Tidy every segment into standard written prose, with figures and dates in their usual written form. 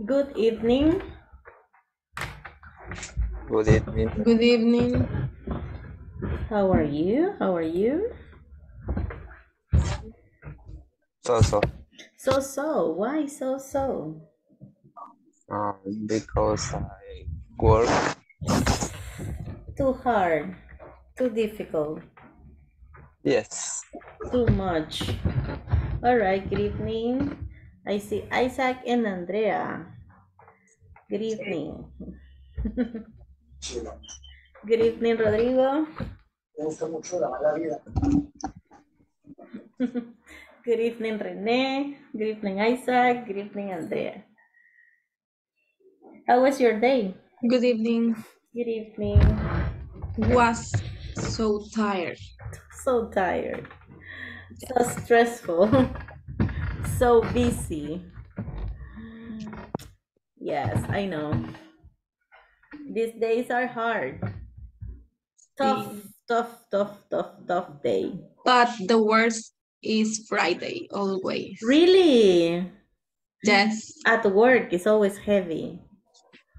Good evening. Good evening. Good evening. How are you? How are you? So-so. So-so. Why so-so? Because I work. Too hard. Too difficult. Yes. Too much. All right. Good evening. I see Isaac and Andrea. Good evening. Good evening, Rodrigo. Good evening, Renee. Good evening, Isaac. Good evening, Andrea. How was your day? Good evening. Good evening. Was so tired. So tired. So stressful. So busy. Yes, I know. These days are hard. Tough day. But the worst is Friday, always. Really? Yes. At work, it's always heavy.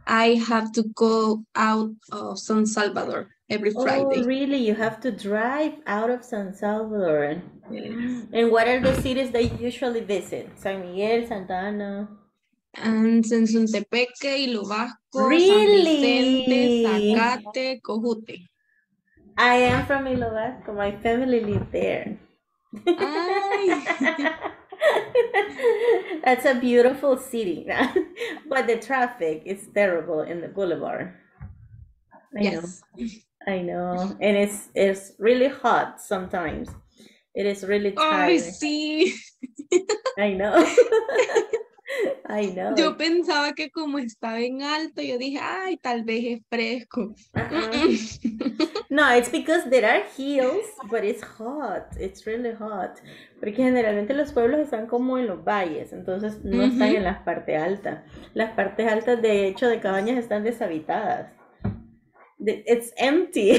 I have to go out of San Salvador every Friday. Oh, really? You have to drive out of San Salvador? Yes. And what are the cities that you usually visit? San Miguel, Santa Ana? And Sensuntepeque, Ilobasco, really? San Vicente, Zacate, Cojute. I am from Ilobasco. My family lives there. That's a beautiful city, but the traffic is terrible in the boulevard. I know, and it's really hot sometimes. It is really tiring. Oh, I see. I know. I know. Yo pensaba que como estaba en alto, yo dije, ay, tal vez es fresco. No, it's because there are hills, but it's hot. It's really hot. Porque generalmente los pueblos están como en los valles, entonces no están en las partes altas. Las partes altas, de hecho, de Cabañas están deshabitadas. It's empty.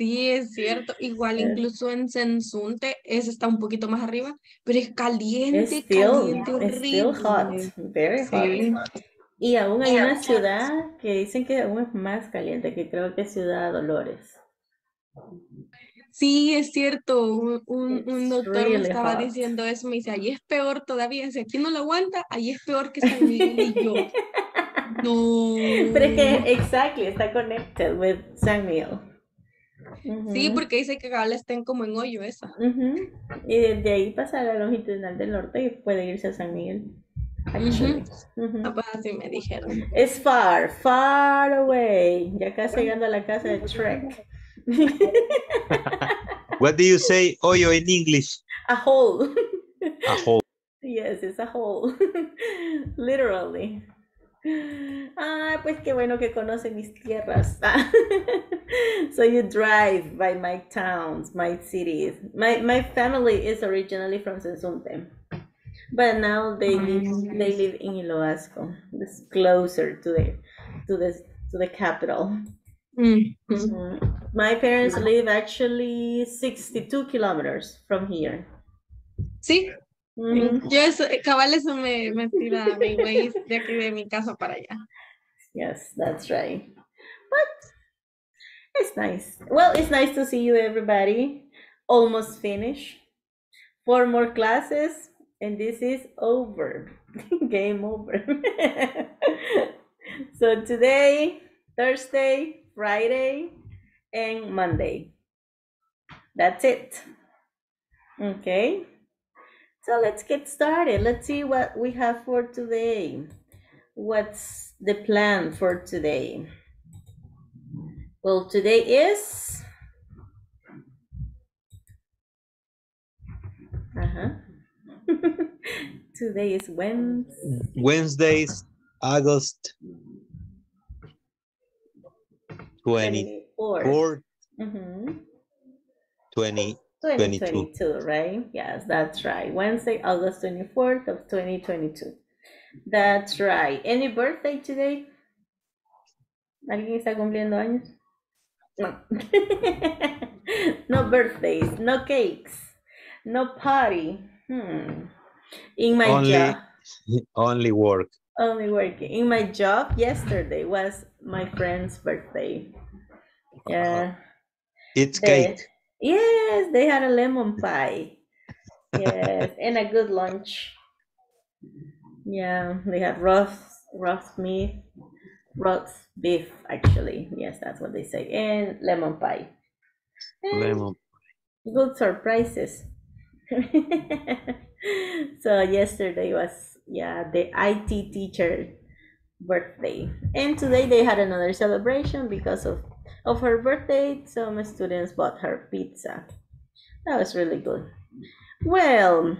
Sí, es cierto. Igual incluso en Sensunte, ese está un poquito más arriba, pero es caliente, caliente, horrible. Still hot, very hot. Sí. Y aún hay una ciudad que dicen que aún es más caliente, que creo que es Ciudad Dolores. Sí, es cierto. Un doctor really me estaba diciendo eso, me dice, ahí es peor todavía. Si aquí no lo aguanta, ahí es peor que San Miguel y yo. No. Pero es que, exactly, está connected with San Miguel. Sí, porque dice que ahora estén como en hoyo esa. Y desde ahí pasa la longitudinal del norte y puede irse a San Miguel. Ah, pues así me dijeron. It's far, far away. Ya casi llegando a la casa de Trek. What do you say hoyo in English? A hole. A hole. Yes, it's a hole. Literally. Ah, pues qué bueno que conocen mis tierras. So you drive by my towns, my cities. My family is originally from Sensunte, but now they live in Ilobasco. It's closer to the capital. My parents live actually 62 kilometers from here. Sí. Yes, cabales me tira mi ways de aquí de mi casa para allá. Yes, that's right. But it's nice. Well, it's nice to see you, everybody. Almost finished. 4 more classes, and this is over. Game over. So today, Thursday, Friday, and Monday. That's it. Okay. So let's get started. Let's see what we have for today. What's the plan for today? Well, today is... Today is Wednesday. Wednesday's August 24th. 2022, right? Yes, that's right. Wednesday, August 24th of 2022. That's right. Any birthday today? ¿Alguien está cumpliendo años? No. No birthdays, no cakes, no party. In my job. Only work. Only working. In my job yesterday was my friend's birthday. Yeah. It's cake. Yes, they had a lemon pie. Yes, and a good lunch. Yeah, they had roast beef actually. Yes, that's what they say. And lemon pie. And lemon pie. Good surprises. So yesterday was the IT teacher birthday, and today they had another celebration because of her birthday. Some students bought her pizza. That was really good. Well,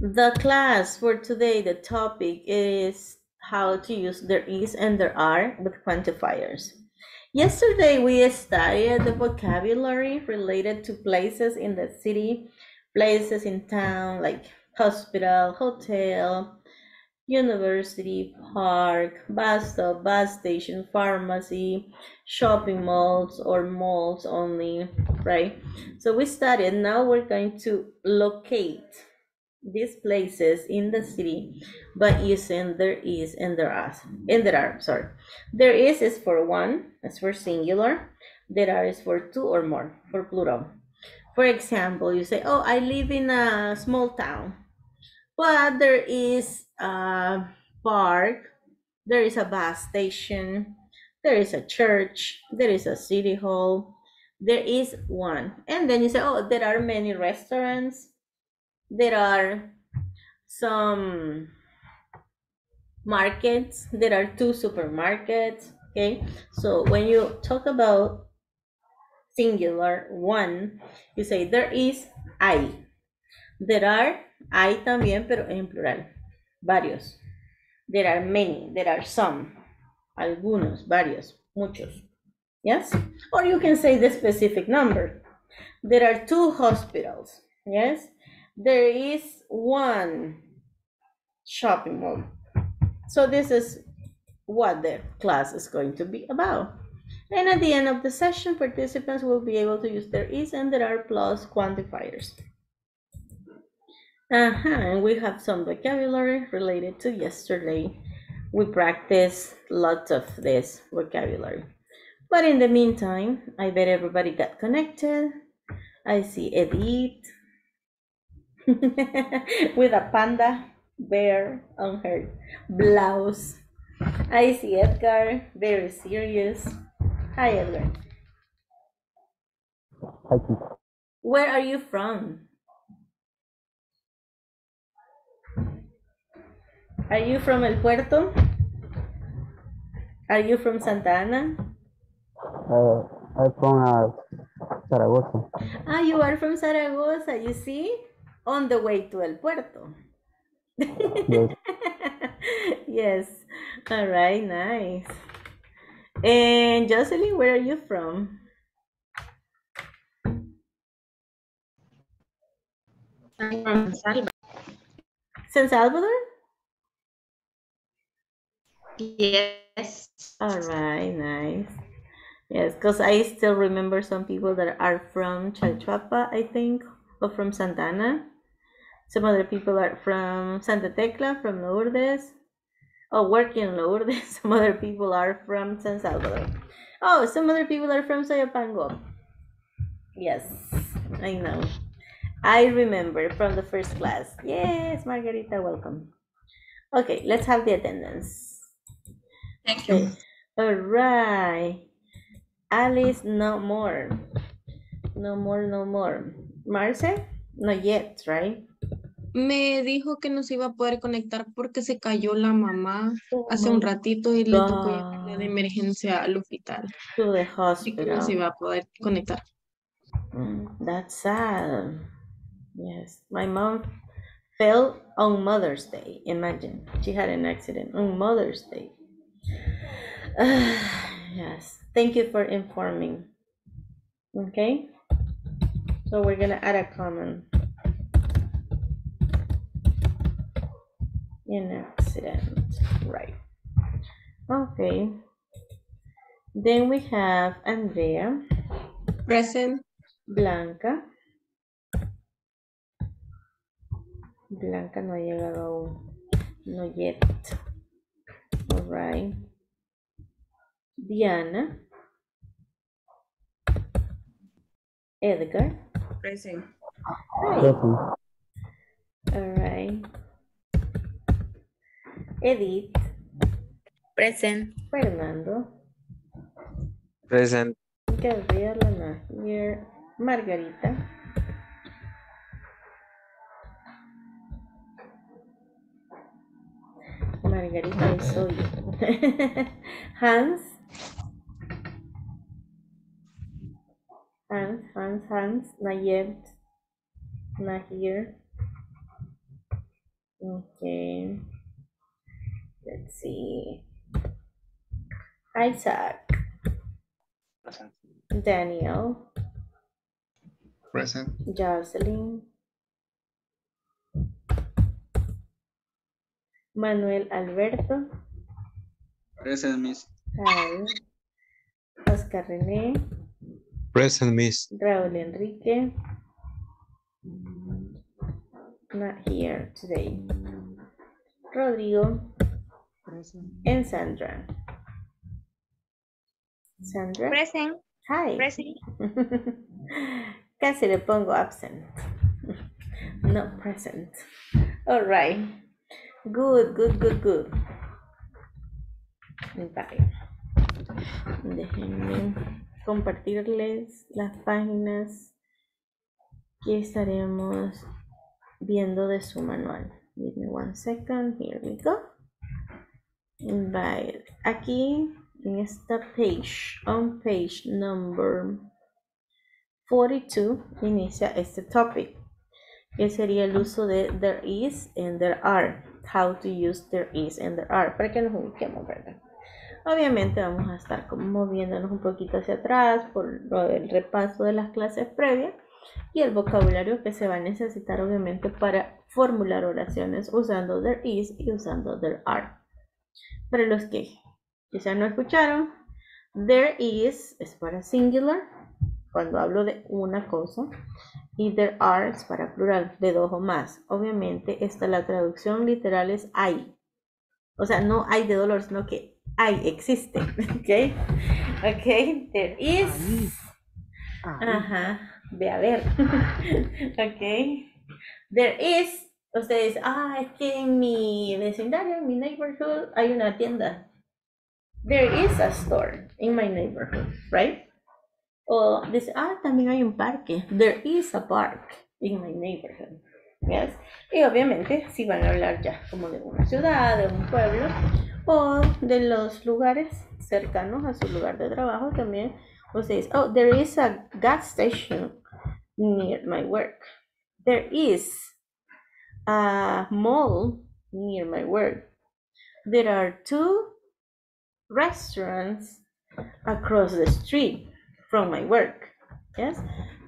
the class for today, the topic is how to use there is and there are with quantifiers. Yesterday we studied the vocabulary related to places in the city, places in town like hospital, hotel, university, park, bus stop, bus station, pharmacy, shopping malls or malls only, right? So we studied. Now we're going to locate these places in the city by using there is and there are. There is for one, that's for singular. There are is for two or more, for plural. For example, you say, oh, I live in a small town, but there is a park, there is a bus station, there is a church, there is a city hall, there is one. And then you say, oh, there are many restaurants, there are some markets, there are two supermarkets, okay? So when you talk about singular one, you say there is hay. There are hay también, pero en plural. Varios. There are many. There are some. Algunos. Varios. Muchos. Yes? Or you can say the specific number. There are two hospitals. Yes? There is one shopping mall. So this is what the class is going to be about. And at the end of the session, participants will be able to use there is and there are plus quantifiers. And we have some vocabulary related to yesterday. We practiced lots of this vocabulary. But in the meantime, I bet everybody got connected. I see Edith with a panda bear on her blouse. I see Edgar, very serious. Hi, Edgar. Hi. Where are you from? Are you from El Puerto? Are you from Santa Ana? I'm from Zaragoza. Ah, you are from Zaragoza, you see? On the way to El Puerto. Yes. Yes. All right, nice. And Jocelyn, where are you from? I'm from San Salvador. San Salvador? Yes. All right, nice. Yes, because I still remember some people that are from Chalchuapa, I think, or from Santa Ana. Some other people are from Santa Tecla, from Lourdes. Oh, working in Lourdes. Some other people are from San Salvador. Oh, some other people are from Sayapango. Yes, I know. I remember from the first class. Yes, Margarita, welcome. Okay, let's have the attendance. Thank you. All right. Alice, no more. No more, no more. Marce? Not yet, right? Me dijo que no se iba a poder conectar porque se cayó la mamá hace un ratito y le tocó llevarla de emergencia al hospital. To the hospital. Y que no se iba a poder conectar. That's sad. Yes. My mom fell on Mother's Day. Imagine. She had an accident on Mother's Day. Yes. Thank you for informing. Okay. So we're going to add a comment. An accident, right? Okay. Then we have Andrea. Present. Blanca. Blanca no ha llegado aún. Not yet. All right. Diana. Edgar. Present. Right. All right. Edith. Present. Fernando. Present. Gabriela Nagier. Margarita. Margarita, I saw you. Hans. Hans, not yet, not here. Okay, let's see. Isaac. Present. Daniel. Present. Jocelyn. Manuel Alberto. Present, Miss. Hi. Oscar René. Present, Miss. Raúl Enrique. Not here today. Rodrigo. Present. And Sandra. Sandra. Present. Hi. Present. Casi le pongo absent. Not present. All right. Good. Bye. Déjenme compartirles las páginas que estaremos viendo de su manual. Give me one second. Here we go. Bye. Aquí en esta page, on page number 42, inicia este topic, que sería el uso de there is and there are. How to use there is and there are, para que nos ubiquemos, ¿verdad? Obviamente vamos a estar como moviéndonos un poquito hacia atrás por el repaso de las clases previas y el vocabulario que se va a necesitar obviamente para formular oraciones usando there is y usando there are. Para los que quizás no escucharon, there is es para singular, cuando hablo de una cosa, y there are es para plural, de dos o más. Obviamente, esta la traducción literal es hay. O sea, no hay de dolor, sino que hay, existe. ¿Ok? Ok, there is. Ajá, ve a ver. Ok. There is. Ustedes, es que en mi vecindario, en mi neighborhood, hay una tienda. There is a store in my neighborhood, right? O dice, también hay un parque. There is a park in my neighborhood. Yes. Y obviamente, si van a hablar ya como de una ciudad, de un pueblo, o de los lugares cercanos a su lugar de trabajo también, ustedes, there is a gas station near my work. There is a mall near my work. There are two restaurants across the street from my work. Yes,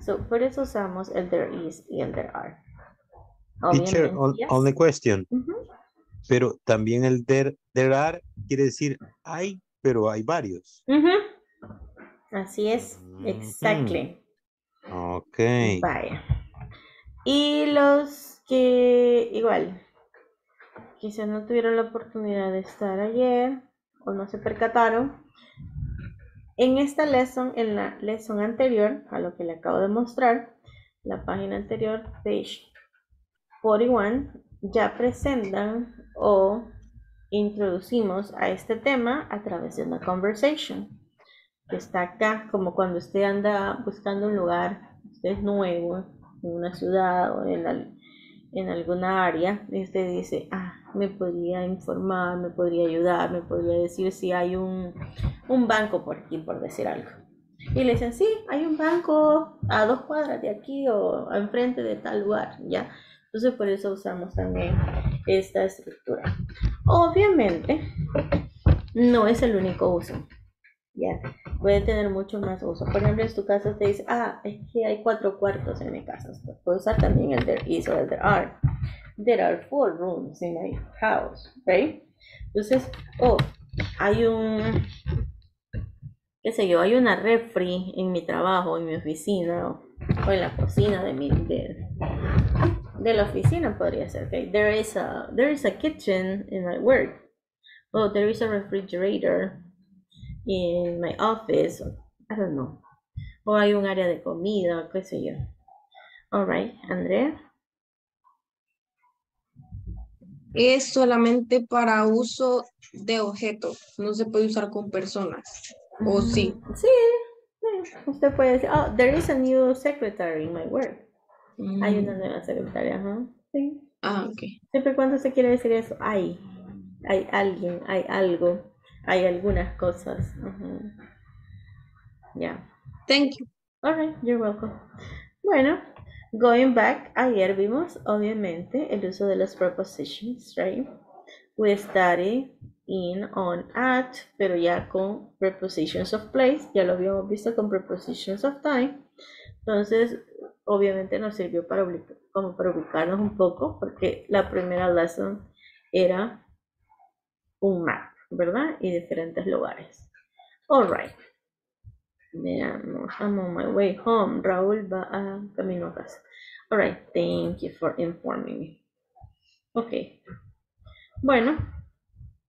so por eso usamos el there is y el there are. Teacher, yes. Only question. Pero también el there are quiere decir hay, pero hay varios. Así es, exactly. Ok. Vaya. Y los que igual, quizás no tuvieron la oportunidad de estar ayer o no se percataron, en esta lesson, en la lesson anterior, a lo que le acabo de mostrar, la página anterior, page 41, ya presentan o introducimos a este tema a través de una conversation, que está acá, como cuando usted anda buscando un lugar, usted es nuevo, en una ciudad o en alguna área, y usted dice, me podría informar, me podría ayudar, me podría decir si hay un banco por aquí, por decir algo. Y le dicen, sí, hay un banco a 2 cuadras de aquí o enfrente de tal lugar, ¿ya? Entonces, por eso usamos también esta estructura. Obviamente, no es el único uso, ¿ya? Puede tener mucho más uso. Por ejemplo, en tu casa te dice, es que hay 4 cuartos en mi casa. Puedo usar también el there is o el there are. There are 4 rooms in my house, right? Entonces, hay un, qué sé yo, hay una refri en mi trabajo, en mi oficina, o en la cocina de mi, de la oficina podría ser, okay? There is a kitchen in my work. Oh, there is a refrigerator in my office. I don't know. O hay un área de comida, qué sé yo. All right, Andrea. Es solamente para uso de objetos. No se puede usar con personas. ¿O sí? Sí. Usted puede decir, oh, there is a new secretary in my work. Hay una nueva secretaria, ajá. Sí. Ah, ok. Siempre cuando se quiere decir eso, hay. Hay alguien, hay algo, hay algunas cosas. Yeah. Thank you. All right, you're welcome. Bueno, going back, ayer vimos, obviamente, el uso de las prepositions, right? We study in, on, at, pero ya con prepositions of place, ya lo habíamos visto con prepositions of time. Entonces, obviamente nos sirvió para, como para ubicarnos un poco, porque la primera lesson era un map, ¿verdad? Y diferentes lugares. All right. Veamos. I'm on my way home. Raúl va a camino a casa. All right. Thank you for informing me. Ok. Bueno,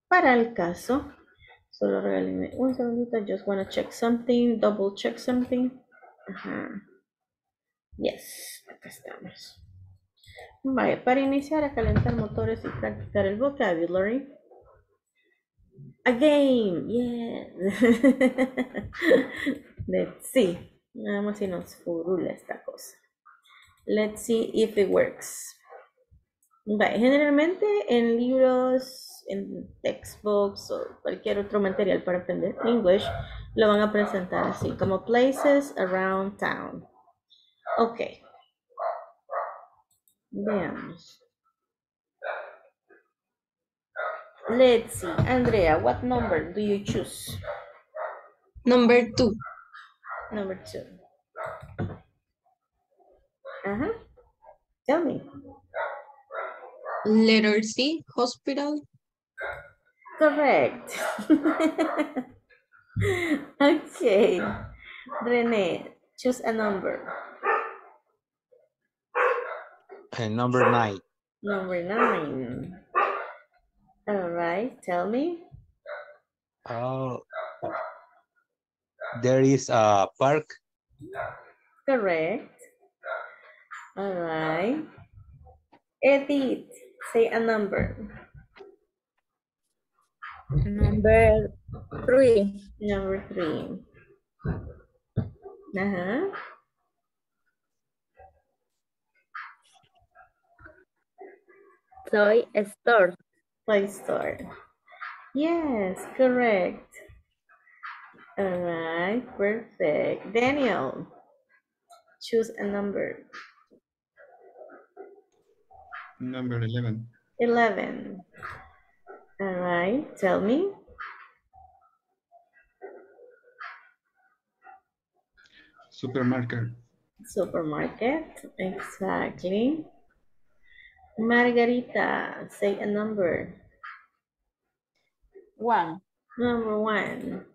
para el caso, solo regálenme un segundito. I just want to check something. Double check something. Ajá. Yes. Acá estamos. Vale. Para iniciar a calentar motores y practicar el vocabulary. A game, yeah. Let's see. Vamos si nos furula esta cosa. Let's see if it works. Okay. Generalmente en libros, en textbooks o cualquier otro material para aprender English, lo van a presentar así, como places around town. Ok. Veamos. Let's see, Andrea, what number do you choose? Number 2. Number 2. Uh-huh. Tell me. Letter C, hospital. Correct. Okay. Renee, choose a number. And number 9. Number 9. All right, tell me. There is a park. Correct. All right. Edith, say a number. Number 3. Number 3. Uh-huh. Toy store. Play store. Yes, correct. All right, perfect. Daniel, choose a number. Number 11. 11. All right, tell me. Supermarket. Supermarket, exactly. Margarita, say a number. 1. Number 1.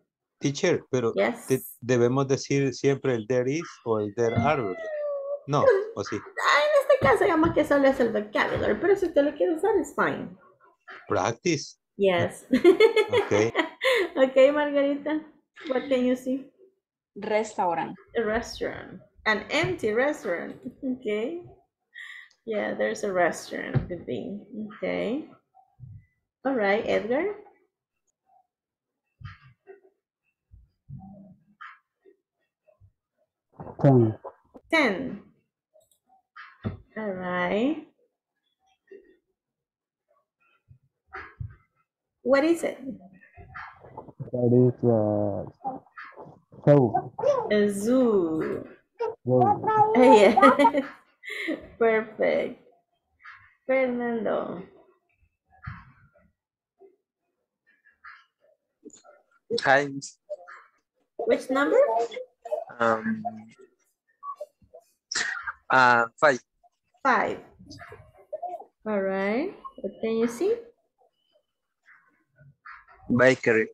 Teacher, pero yes. Debemos decir siempre el there is o el there are. No, o sí. En este caso, digamos que solo es el vocabulary, pero si usted lo quiere usar, es fine. Practice. Yes. Okay. Okay, Margarita, what can you see? Restaurant. A restaurant. An empty restaurant. Okay. Yeah, there's a restaurant could be. Okay. All right, Edgar. Ten. All right. What is it? That is a zoo. Oh, yeah. Perfect. Fernando. Hi. Which number? 5. 5. All right. What can you see? Bakery.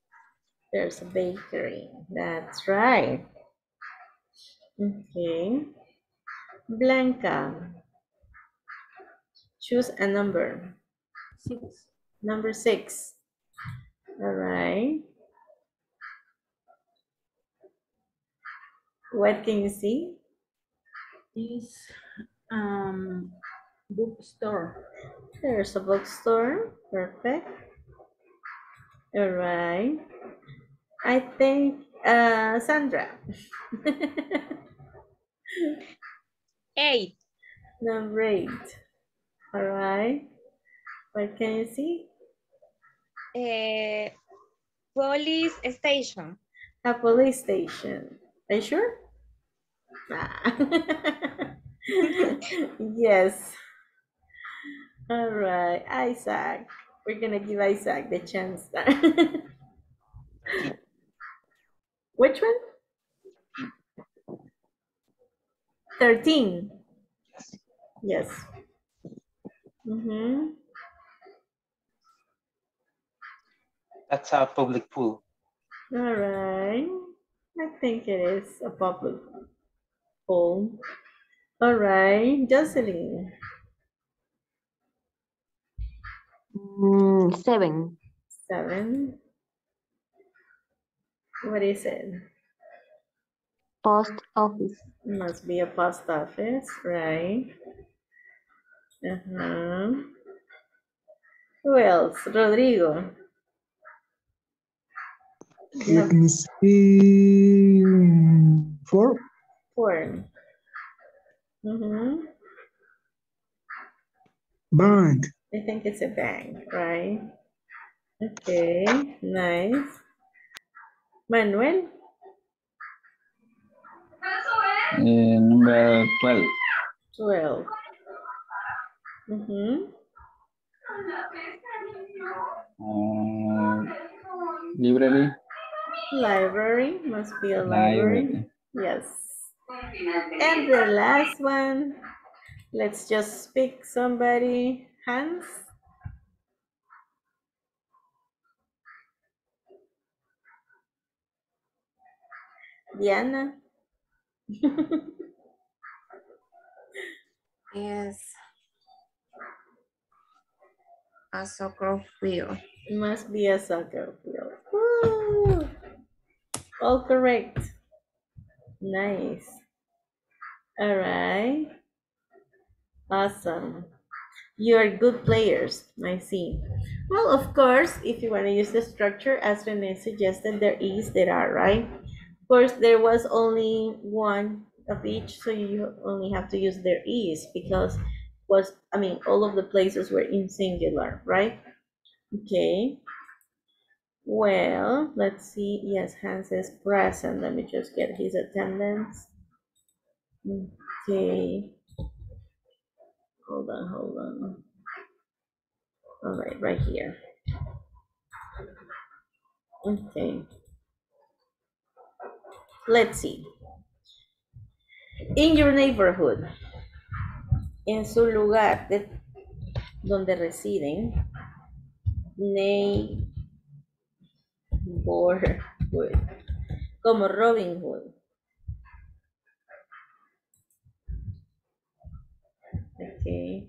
There's a bakery. That's right. Okay. Blanca. Choose a number. 6. Number 6. All right. What can you see? This bookstore. There's a bookstore. Perfect. All right. I think Sandra. 8. Number 8. All right. What can you see? Police station. A police station. Are you sure? Yes. All right, Isaac. We're gonna give Isaac the chance. Which one? 13. Yes. Mm-hmm. That's a public pool. All right. I think it is a public pool. All right, Jocelyn. 7. 7. What is it? Post office. Must be a post office, right? Uh-huh. Who else? Rodrigo. Let me see. 4. 4. Mm-hmm. Bank. I think it's a bank, right? Okay, nice. Manuel. Number 12. 12. Mm-hmm. Library. Library, must be a library. Yes. And the last one, let's just pick somebody. Hans. Diana. Yes. A soccer field. It must be a soccer field. Woo! All correct. Nice. All right. Awesome. You are good players, I see. Well, of course, if you want to use the structure, as Renee suggested, there are, right? Of course, there was only one of each, so you only have to use there is because all of the places were in singular, right? Okay. Well, let's see. Yes, Hans is present. Let me just get his attendance. Okay. Hold on. All right, right here. Okay. Let's see. In your neighborhood, en su lugar de donde residen, neighborhood, como Robin Hood. Okay.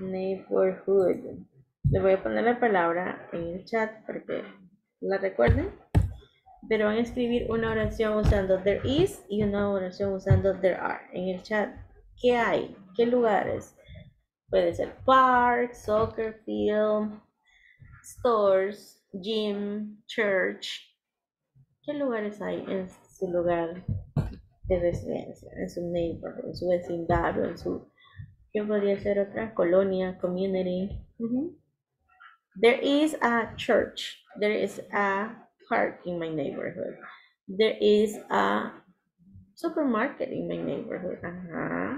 Neighborhood. Le voy a poner la palabra en el chat para que la recuerden. Pero van a escribir una oración usando there is y una oración usando there are. En el chat, ¿qué hay? ¿Qué lugares? Puede ser park, soccer field, stores, gym, church. ¿Qué lugares hay en su lugar de residencia? En su neighborhood, en su vecindario, en su... ¿Qué podría ser otra? Colonia, community. Mm-hmm. There is a church. There is a park in my neighborhood. There is a supermarket in my neighborhood. Uh-huh.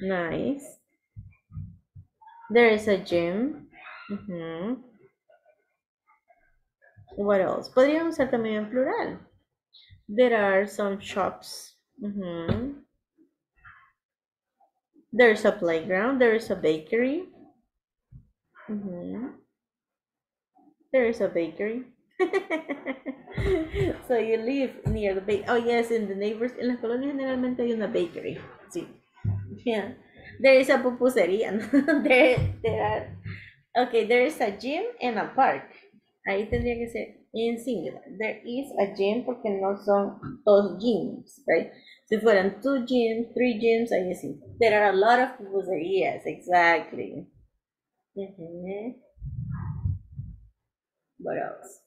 Nice. There is a gym. Mm-hmm. What else? Podríamos usar también en plural. There are some shops. Mm-hmm. There's a playground, there is a bakery. Mm-hmm. There is a bakery. So you live near the bakery. Oh yes, in the neighbors, en las colonias generalmente hay una bakery. Sí. Yeah. There is a pupuseria. There is a gym and a park. Ahí tendría que ser en singular. There is a gym porque no son dos gyms, right? Si fueran two gyms, three gyms, ahí es simple. There are a lot of pupuserias, exactly. What else?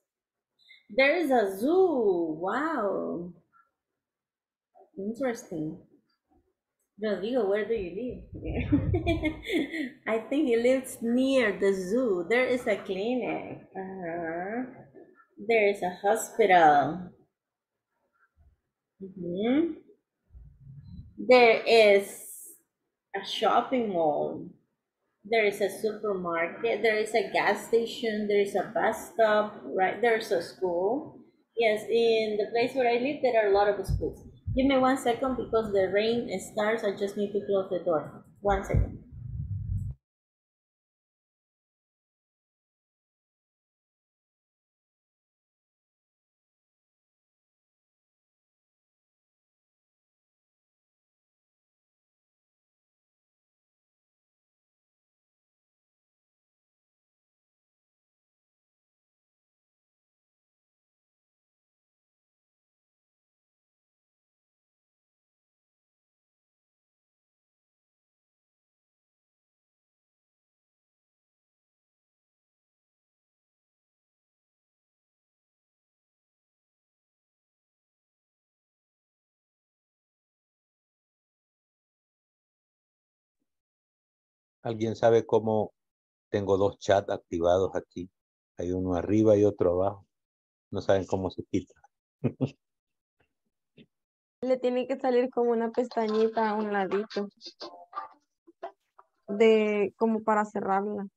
There is a zoo. Wow. Interesting. Rodrigo, where do you live? I think he lives near the zoo. There is a clinic. There is a hospital. There is a shopping mall. There is a supermarket. There is a gas station. There is a bus stop. Right. There is a school. Yes, in the place where I live, there are a lot of schools. Give me 1 second because the rain starts. I just need to close the door. 1 second. ¿Alguien sabe cómo tengo dos chats activados aquí? Hay uno arriba y otro abajo. No saben cómo se quita. Le tiene que salir como una pestañita a un ladito. Como para cerrarla.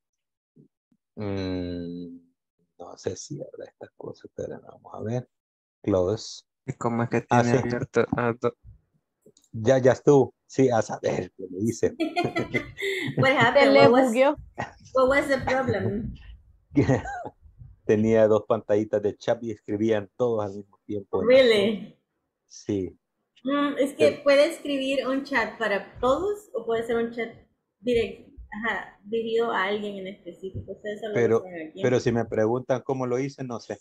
No se cierra esta cosa, pero vamos a ver. Close. ¿Y cómo es que tiene abierto? Ya estuvo. Sí, a saber qué le hice. What happened? What was the problem? Tenía dos pantallitas de chat y escribían todos al mismo tiempo. Really? Sí. Es que puede escribir un chat para todos o puede ser un chat directo, dirigido a alguien en específico. Pero si me preguntan cómo lo hice, no sé.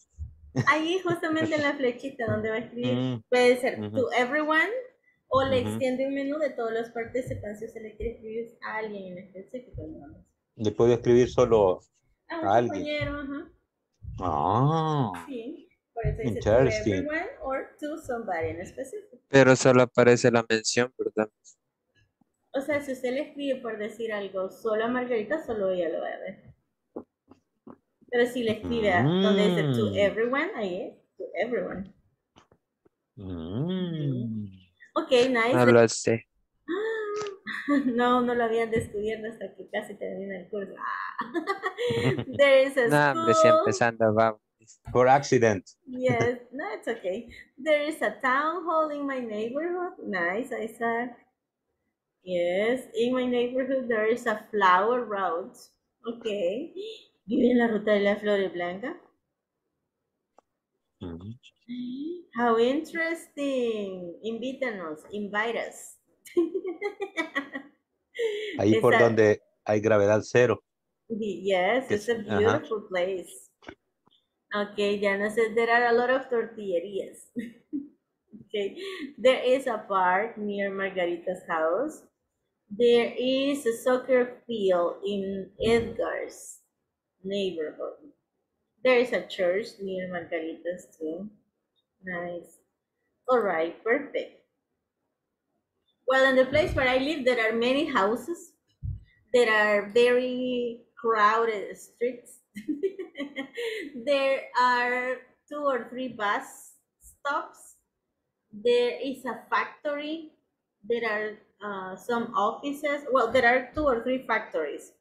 Ahí justamente en la flechita donde va a escribir. Puede ser to everyone. O le extiende un menú de todos los participantes si usted le quiere escribir a alguien en específico. ¿No? ¿Le puedo escribir solo a alguien? Compañero, sí, por eso dice to everyone or to somebody en específico. Pero solo aparece la mención, ¿verdad? O sea, si usted le escribe por decir algo solo a Margarita, solo ella lo va a ver. Pero si le escribe donde dice to everyone, ahí es to everyone. Okay, nice. No lo sé. No lo habían descubierto hasta que casi termina el curso. There is a school. Hombre, si empezando, vamos. Por accident. Yes, no, it's okay. There is a town hall in my neighborhood. Nice, I said. Yes, in my neighborhood there is a flower road. Okay. ¿Vive en la Ruta de la Flor Blanca? How interesting. Invítanos, invite us. Ahí por donde hay gravedad cero. Yes, it's a beautiful place. Okay, Jana says there are a lot of tortillerías. Okay, there is a park near Margarita's house. There is a soccer field in Edgar's neighborhood. There is a church near Margarita's too. Nice. All right, perfect. Well, in the place where I live, there are many houses. There are very crowded streets. There are 2 or 3 bus stops. There is a factory. There are some offices. Well, there are 2 or 3 factories.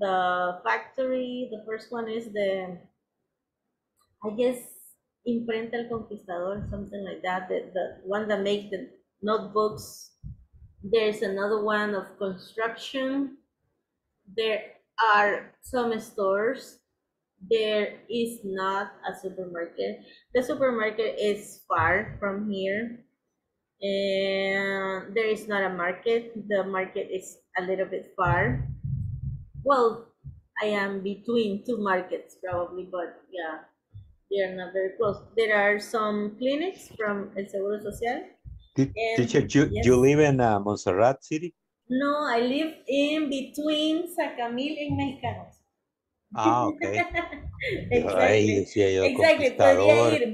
The factory, the first one is the, I guess, Imprenta El Conquistador, something like that, the one that makes the notebooks. There's another one of construction. There are some stores. There is not a supermarket. The supermarket is far from here. and there is not a market. The market is a little bit far. Well, I am between two markets probably, but yeah, they are not very close. There are some clinics from El Seguro Social. Teacher, you live in Montserrat City? No, I live in between Zacamil and Mexicanos. Ah, okay. Exactly. Exactly.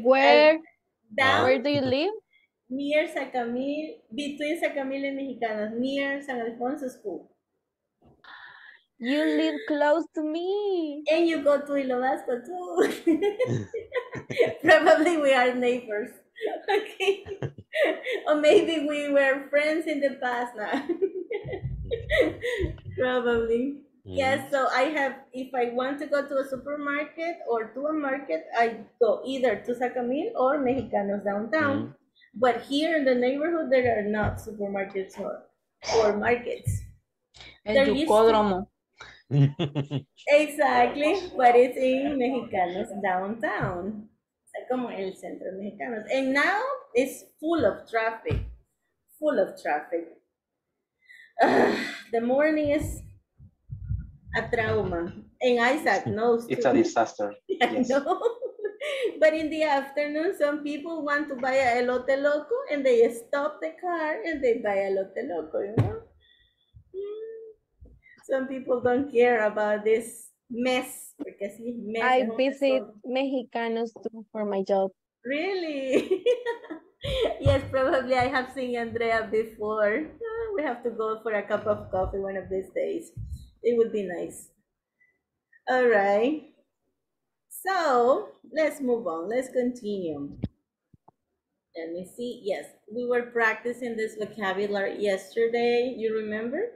Where do you live? Near Zacamil, between Zacamil and Mexicanos, near San Alfonso School. You live close to me. And you go to Ilobasco too. Probably we are neighbors. Okay. Or maybe we were friends in the past now. Probably. Mm. Yes, so I have, if I want to go to a supermarket or to a market, I go either to Zacamil or Mexicanos downtown. Mm. But here in the neighborhood, there are not supermarkets or markets. And you call them. Exactly, but it's in Mexicanos downtown. Como el centro Mexicanos. And now it's full of traffic. Full of traffic. The morning is a trauma. And Isaac knows. It's too. A disaster. I yes. know. But in the afternoon, some people want to buy a elote loco and they stop the car and they buy a elote loco, you know? Some people don't care about this mess. Because mess I visit Mexicanos too for my job. Really? Yes, probably I have seen Andrea before. We have to go for a cup of coffee one of these days. It would be nice. All right. So let's move on. Let's continue. Let me see. Yes, we were practicing this vocabulary yesterday. You remember?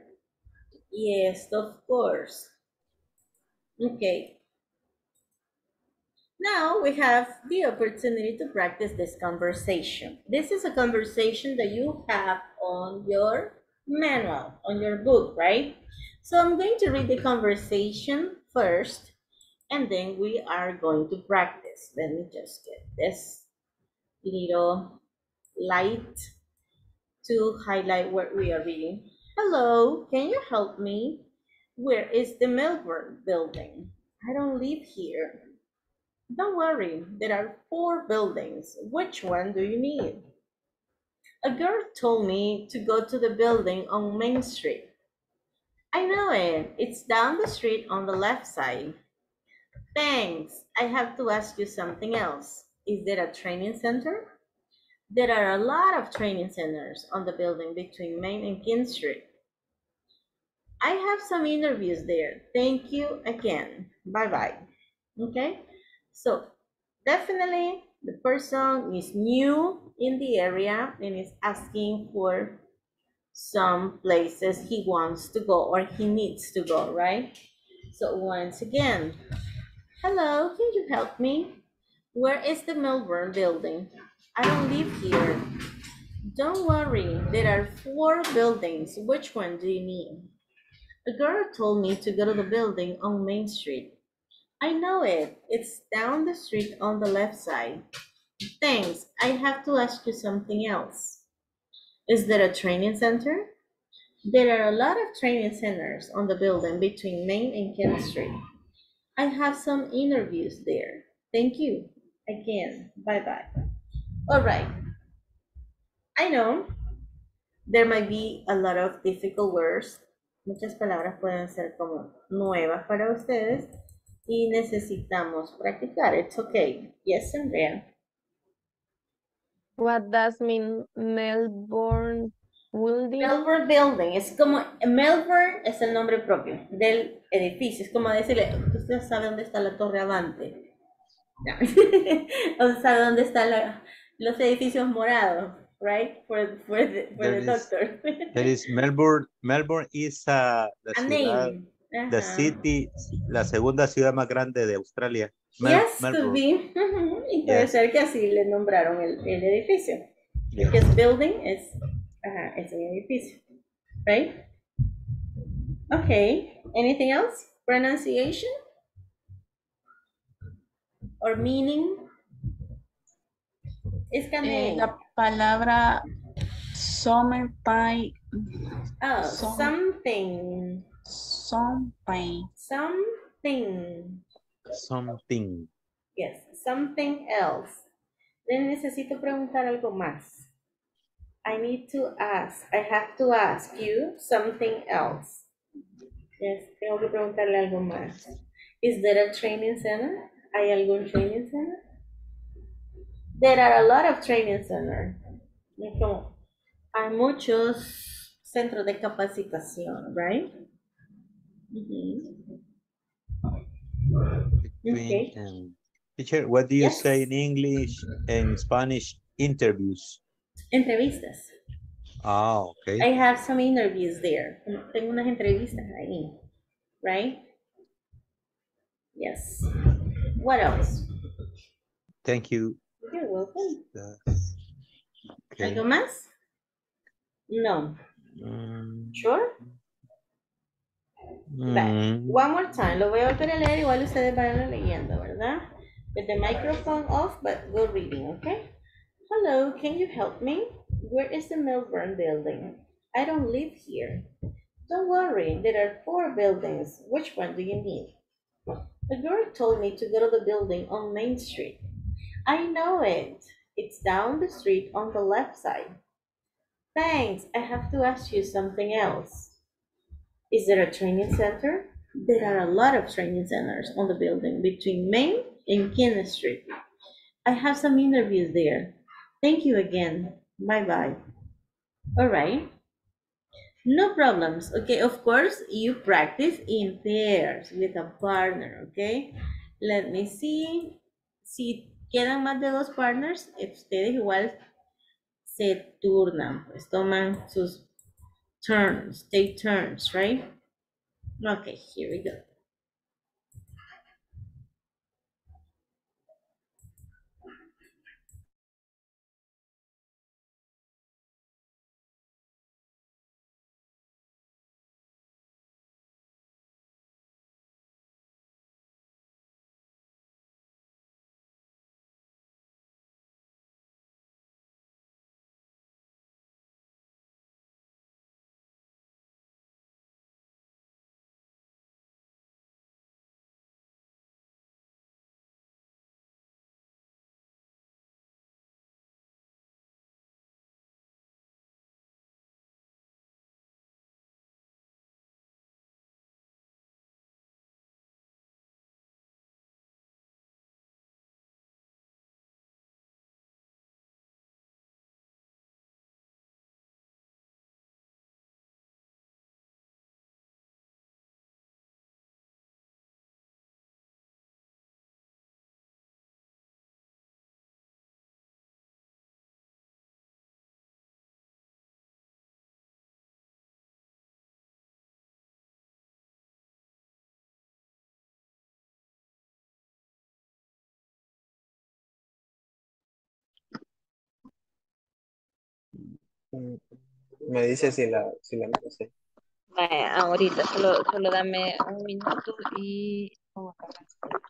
Yes, of course. Okay. Now we have the opportunity to practice this conversation. This is a conversation that you have on your manual, on your book, right? So I'm going to read the conversation first, and then we are going to practice. Let me just get this little light to highlight what we are reading. Hello, can you help me? Where is the Melbourne building? I don't live here. Don't worry, there are 4 buildings. Which one do you need? A girl told me to go to the building on Main Street. I know it. It's down the street on the left side. Thanks. I have to ask you something else. Is there a training center? There are a lot of training centers on the building between Main and King Street. I have some interviews there. Thank you again. Bye-bye. Okay? So, definitely the person is new in the area and is asking for some places he wants to go or he needs to go, right? So, once again, hello, can you help me? Where is the Melbourne building? I don't live here. Don't worry, there are 4 buildings. Which one do you need? A girl told me to go to the building on Main Street. I know it. It's down the street on the left side. Thanks. I have to ask you something else. Is there a training center? There are a lot of training centers on the building between Main and King Street. I have some interviews there. Thank you. Again. Bye-bye. All right. I know there might be a lot of difficult words. Muchas palabras pueden ser como nuevas para ustedes y necesitamos practicar. It's okay. Yes, Andrea. What does mean Melbourne building? Melbourne building. Es como, Melbourne es el nombre propio del edificio. Es como decirle, ¿usted sabe dónde está la Torre Avante? No. ¿Usted sabe dónde están los edificios morados? Right for the doctor. There is Melbourne is the city, la segunda ciudad más grande de Australia. Yes, Melbourne. Could be. Y puede ser que así le nombraron el edificio. Yeah. Because building is it's an edificio, right? Okay. Anything else? Pronunciation or meaning? Es que la palabra Summertime. Oh, something. Something. Something. Something. Yes, something else. Then necesito preguntar algo más. I need to ask. I have to ask you something else. Yes, tengo que preguntarle algo más. Is there a training center? ¿Hay algún training center? There are a lot of training centers. Hay muchos centros de capacitación, right? Mm-hmm. Okay. Teacher, what do you yes. say in English and Spanish? Interviews. Entrevistas. Ah, okay. I have some interviews there. Tengo unas entrevistas ahí, right? Yes. What else? Thank you. You're welcome. Okay. ¿Algo más? No. Sure? Back. One more time. Lo voy a volver a leer, igual ustedes van a leyendo, ¿verdad? With the microphone off, but go reading, okay? Hello, can you help me? Where is the Melbourne building? I don't live here. Don't worry, there are 4 buildings. Which one do you need? The girl told me to go to the building on Main Street. I know it. It's down the street on the left side. Thanks, I have to ask you something else. Is there a training center? There are a lot of training centers on the building between Main and King Street. I have some interviews there. Thank you again. Bye-bye. All right. No problems. Okay, of course, you practice in pairs with a partner, okay? Let me see. Si quedan más de 2 partners, ustedes igual se turnan, pues toman sus turns, take turns, right? Okay, here we go. Me dice si la meto, sí. Vaya, ahorita solo dame un minuto y vamos a acabar.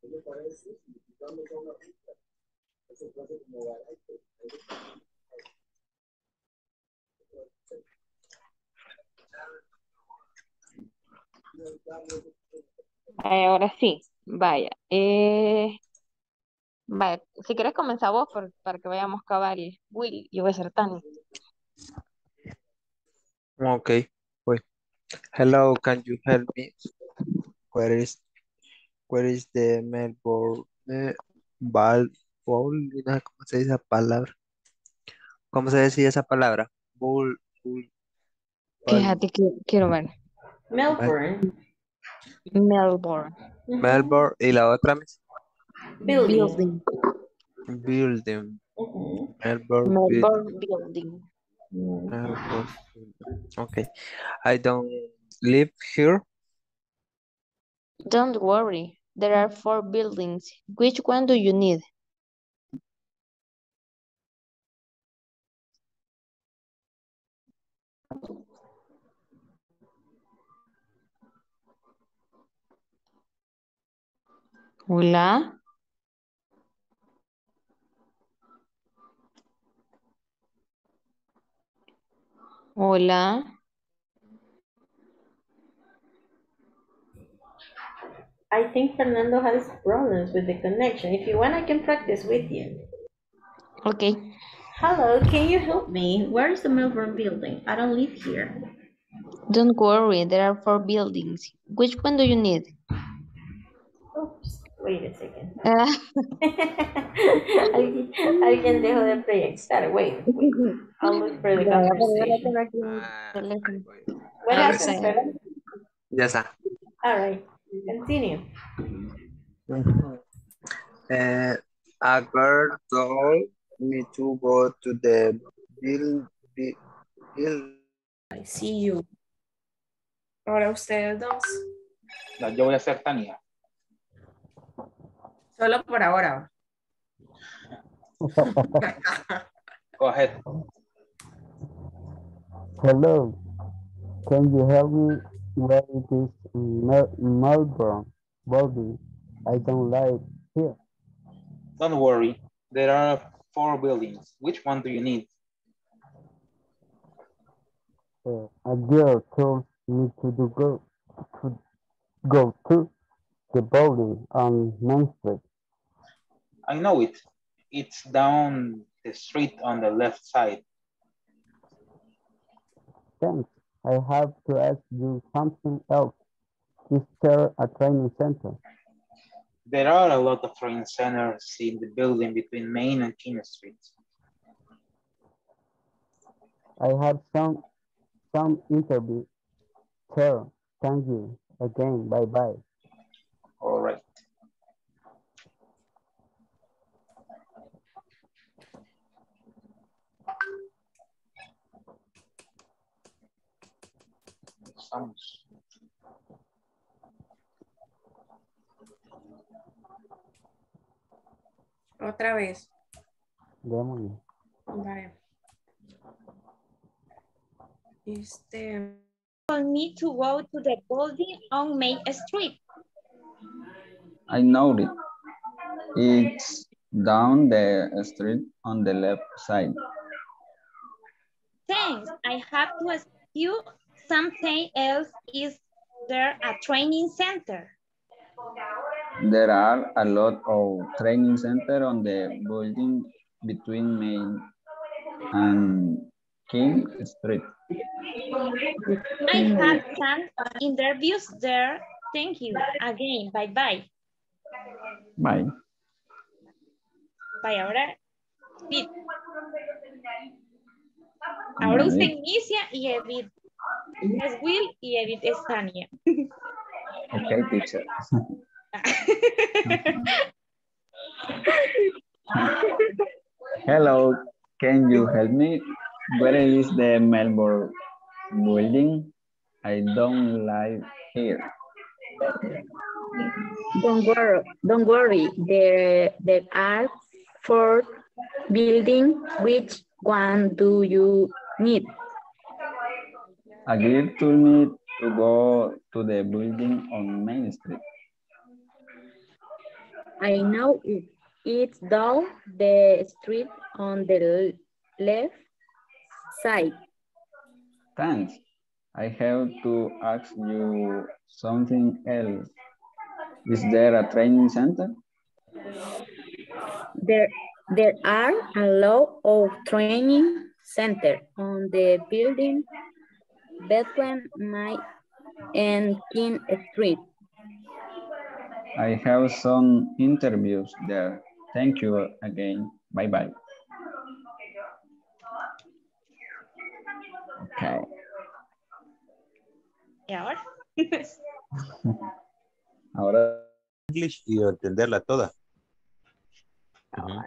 ¿Qué le parece? Vamos a una cita. Eso pasa como barato. Ahora sí. Vaya, vaya, si querés comenzar vos para que vayamos cabal, Will, yo voy a ser Tani. Okay, wait. Hello, can you help me? Where is the Melbourne ¿cómo se dice esa palabra? ¿Cómo se decía esa palabra? Fíjate que quiero ver. Melbourne y la otra mesa. Building. Uh-huh. Melbourne building. Melbourne. Okay. I don't live here. Don't worry. There are 4 buildings. Which one do you need? Hola. Hola. I think Fernando has problems with the connection. If you want, I can practice with you. Okay. Hello, can you help me? Where is the Melbourne building? I don't live here. Don't worry, there are 4 buildings. Which one do you need? Oops, wait a second. Alguien dejó de proyectar. Wait. I'll look for the conversation. What happened, Fernando? Yes, sir. All right. Continue. A girl told me to go to the build. I see you. Ahora ustedes dos. No, yo voy a ser Tania. Solo por ahora. Go ahead. Hello. Can you help me? Where it is in Melbourne, Bobby. I don't like here. Don't worry. There are 4 buildings. Which one do you need? A girl told me to go to the building on Main Street. I know it. It's down the street on the left side. Thanks. I have to ask you something else. Is there a training center? There are a lot of training centers in the building between Main and King Street. I have some interview. Sure, thank you again. Bye-bye. All right. Otra vez. Vámonos. Vale. I need to go to the building on Main Street. I know it. It's down the street on the left side. Thanks. I have to ask you something else. Is there a training center? There are a lot of training centers on the building between Main and King Street. I have some interviews there. Thank you again. Bye-bye. Bye. Bye, ahora. Bit. Ahora usted inicia y Edith es Will y Edith es Tania. Okay, teacher. Hello, can you help me? Where is the Melbourne building? I don't live here. Don't worry. There are 4 buildings. Which one do you need? A girl told me to go to the building on Main Street. I know it. It's down the street on the left side. Thanks. I have to ask you something else. Is there a training center? There are a lot of training centers on the building between Main and King Street. I have some interviews there. Thank you again. Bye-bye. Okay. ¿Y ahora? Ahora. English y entenderla toda.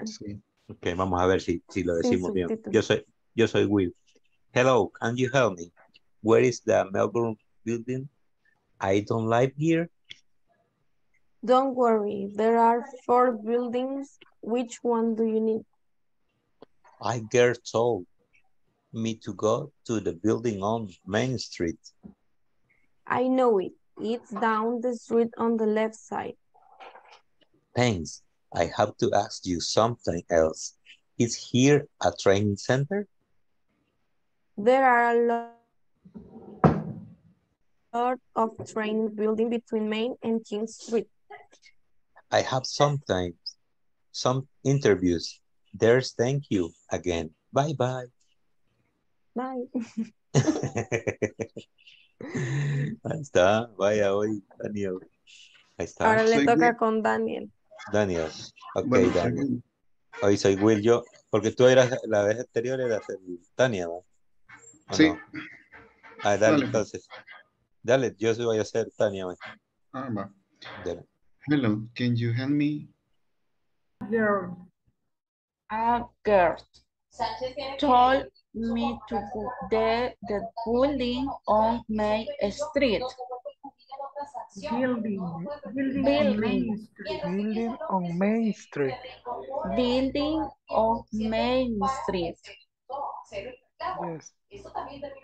Sí. Ok, vamos a ver si lo decimos bien. Yo soy Will. Hello, can you help me? Where is the Melbourne building? I don't live here. Don't worry, there are 4 buildings. Which one do you need? I get told me to go to the building on Main Street. I know it. It's down the street on the left side. Thanks. I have to ask you something else. Is here a training center? There are a lot of training building between Main and King Street. I have sometimes some interviews. There's thank you again. Bye-bye. Bye. Ahí está. Vaya hoy, Daniel. Ahí está. Ahora le toca con Daniel. Daniel. Ok, bueno, Daniel. Hoy soy Will yo, porque tú eras la vez anterior, eras Tania, ¿no? Sí. No? Ah, dale, dale entonces. Dale, yo soy voy a ser Tania. ¿No? Ah, va. Dale. Hello, can you help me? Girl. A girl told me to go to the building on Main Street. Building on Main Street. Building on Main Street. Yes,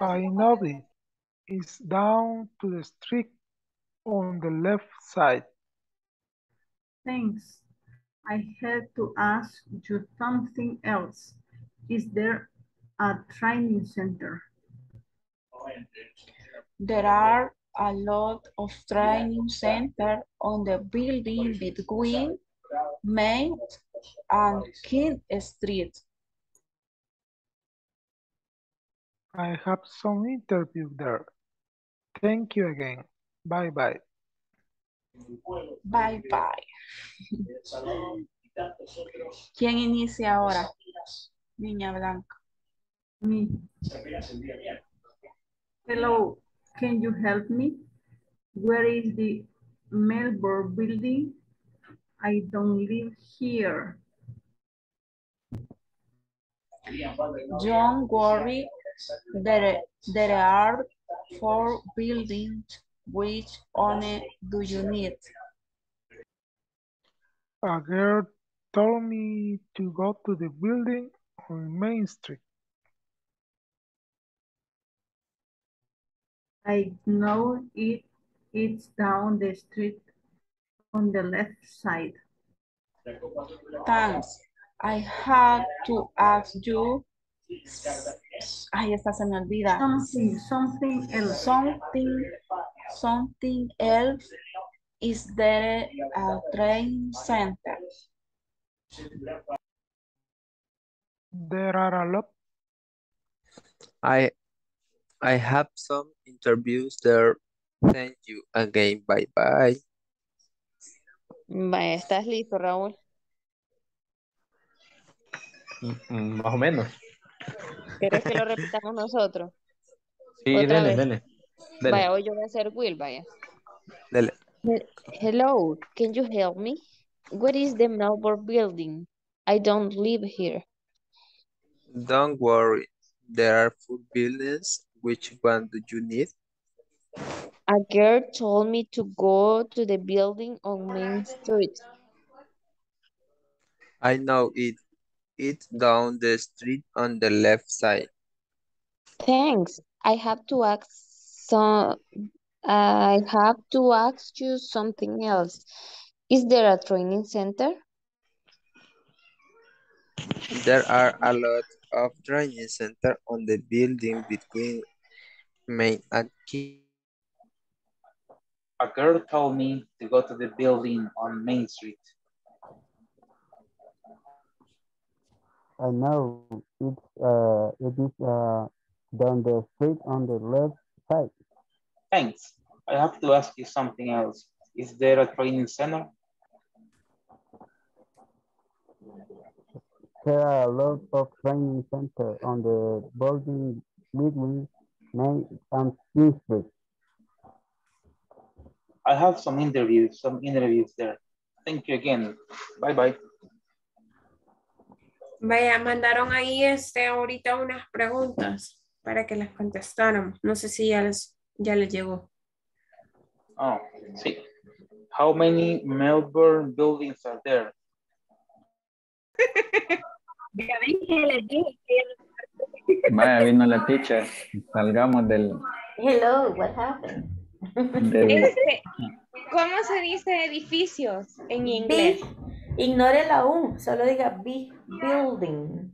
I know it. It's down to the street on the left side. Thanks. I had to ask you something else. Is there a training center? There are a lot of training centers on the building between Main and King Street. I have some interview there. Thank you again. Bye-bye. Bye-bye. ¿Quién inicia ahora? Niña Blanca. Me. Hello. Can you help me? Where is the Melbourne building? I don't live here. Don't worry, there are 4 buildings. Which one do you need? A girl told me to go to the building on Main Street. I know it's down the street on the left side. Thanks. I had to ask you. Ay, esta se me olvida. Something else. Something else. Is there a train center? There are a lot. I have some interviews there. Thank you again. Bye bye. ¿Estás listo, Raúl? Más o menos. ¿Querés que lo repitamos nosotros? Sí, dele. Vaya, hoy yo voy a hacer Will, vaya. Dele. Hello, can you help me? Where is the Melbourne building? I don't live here. Don't worry. There are 4 buildings. Which one do you need? A girl told me to go to the building on Main Street. I know it. It's down the street on the left side. Thanks. I have to ask you something else. Is there a training center? There are a lot of training centers on the building between Main and King. A girl told me to go to the building on Main Street. I know it is down the street on the left side. Thanks. I have to ask you something else. Is there a training center? There are a lot of training centers on the building between Main and King Street. I have some interviews there. Thank you again. Bye bye. Vaya, mandaron ahí ahorita unas preguntas para que las contestáramos. No sé si ya les llegó. Oh, sí. How many Melbourne buildings are there? Ya ven que les dije. Vaya, vino la teacher. Salgamos del... Hello, what happened? ¿Cómo se dice edificios en inglés? Ignore la U, solo diga building.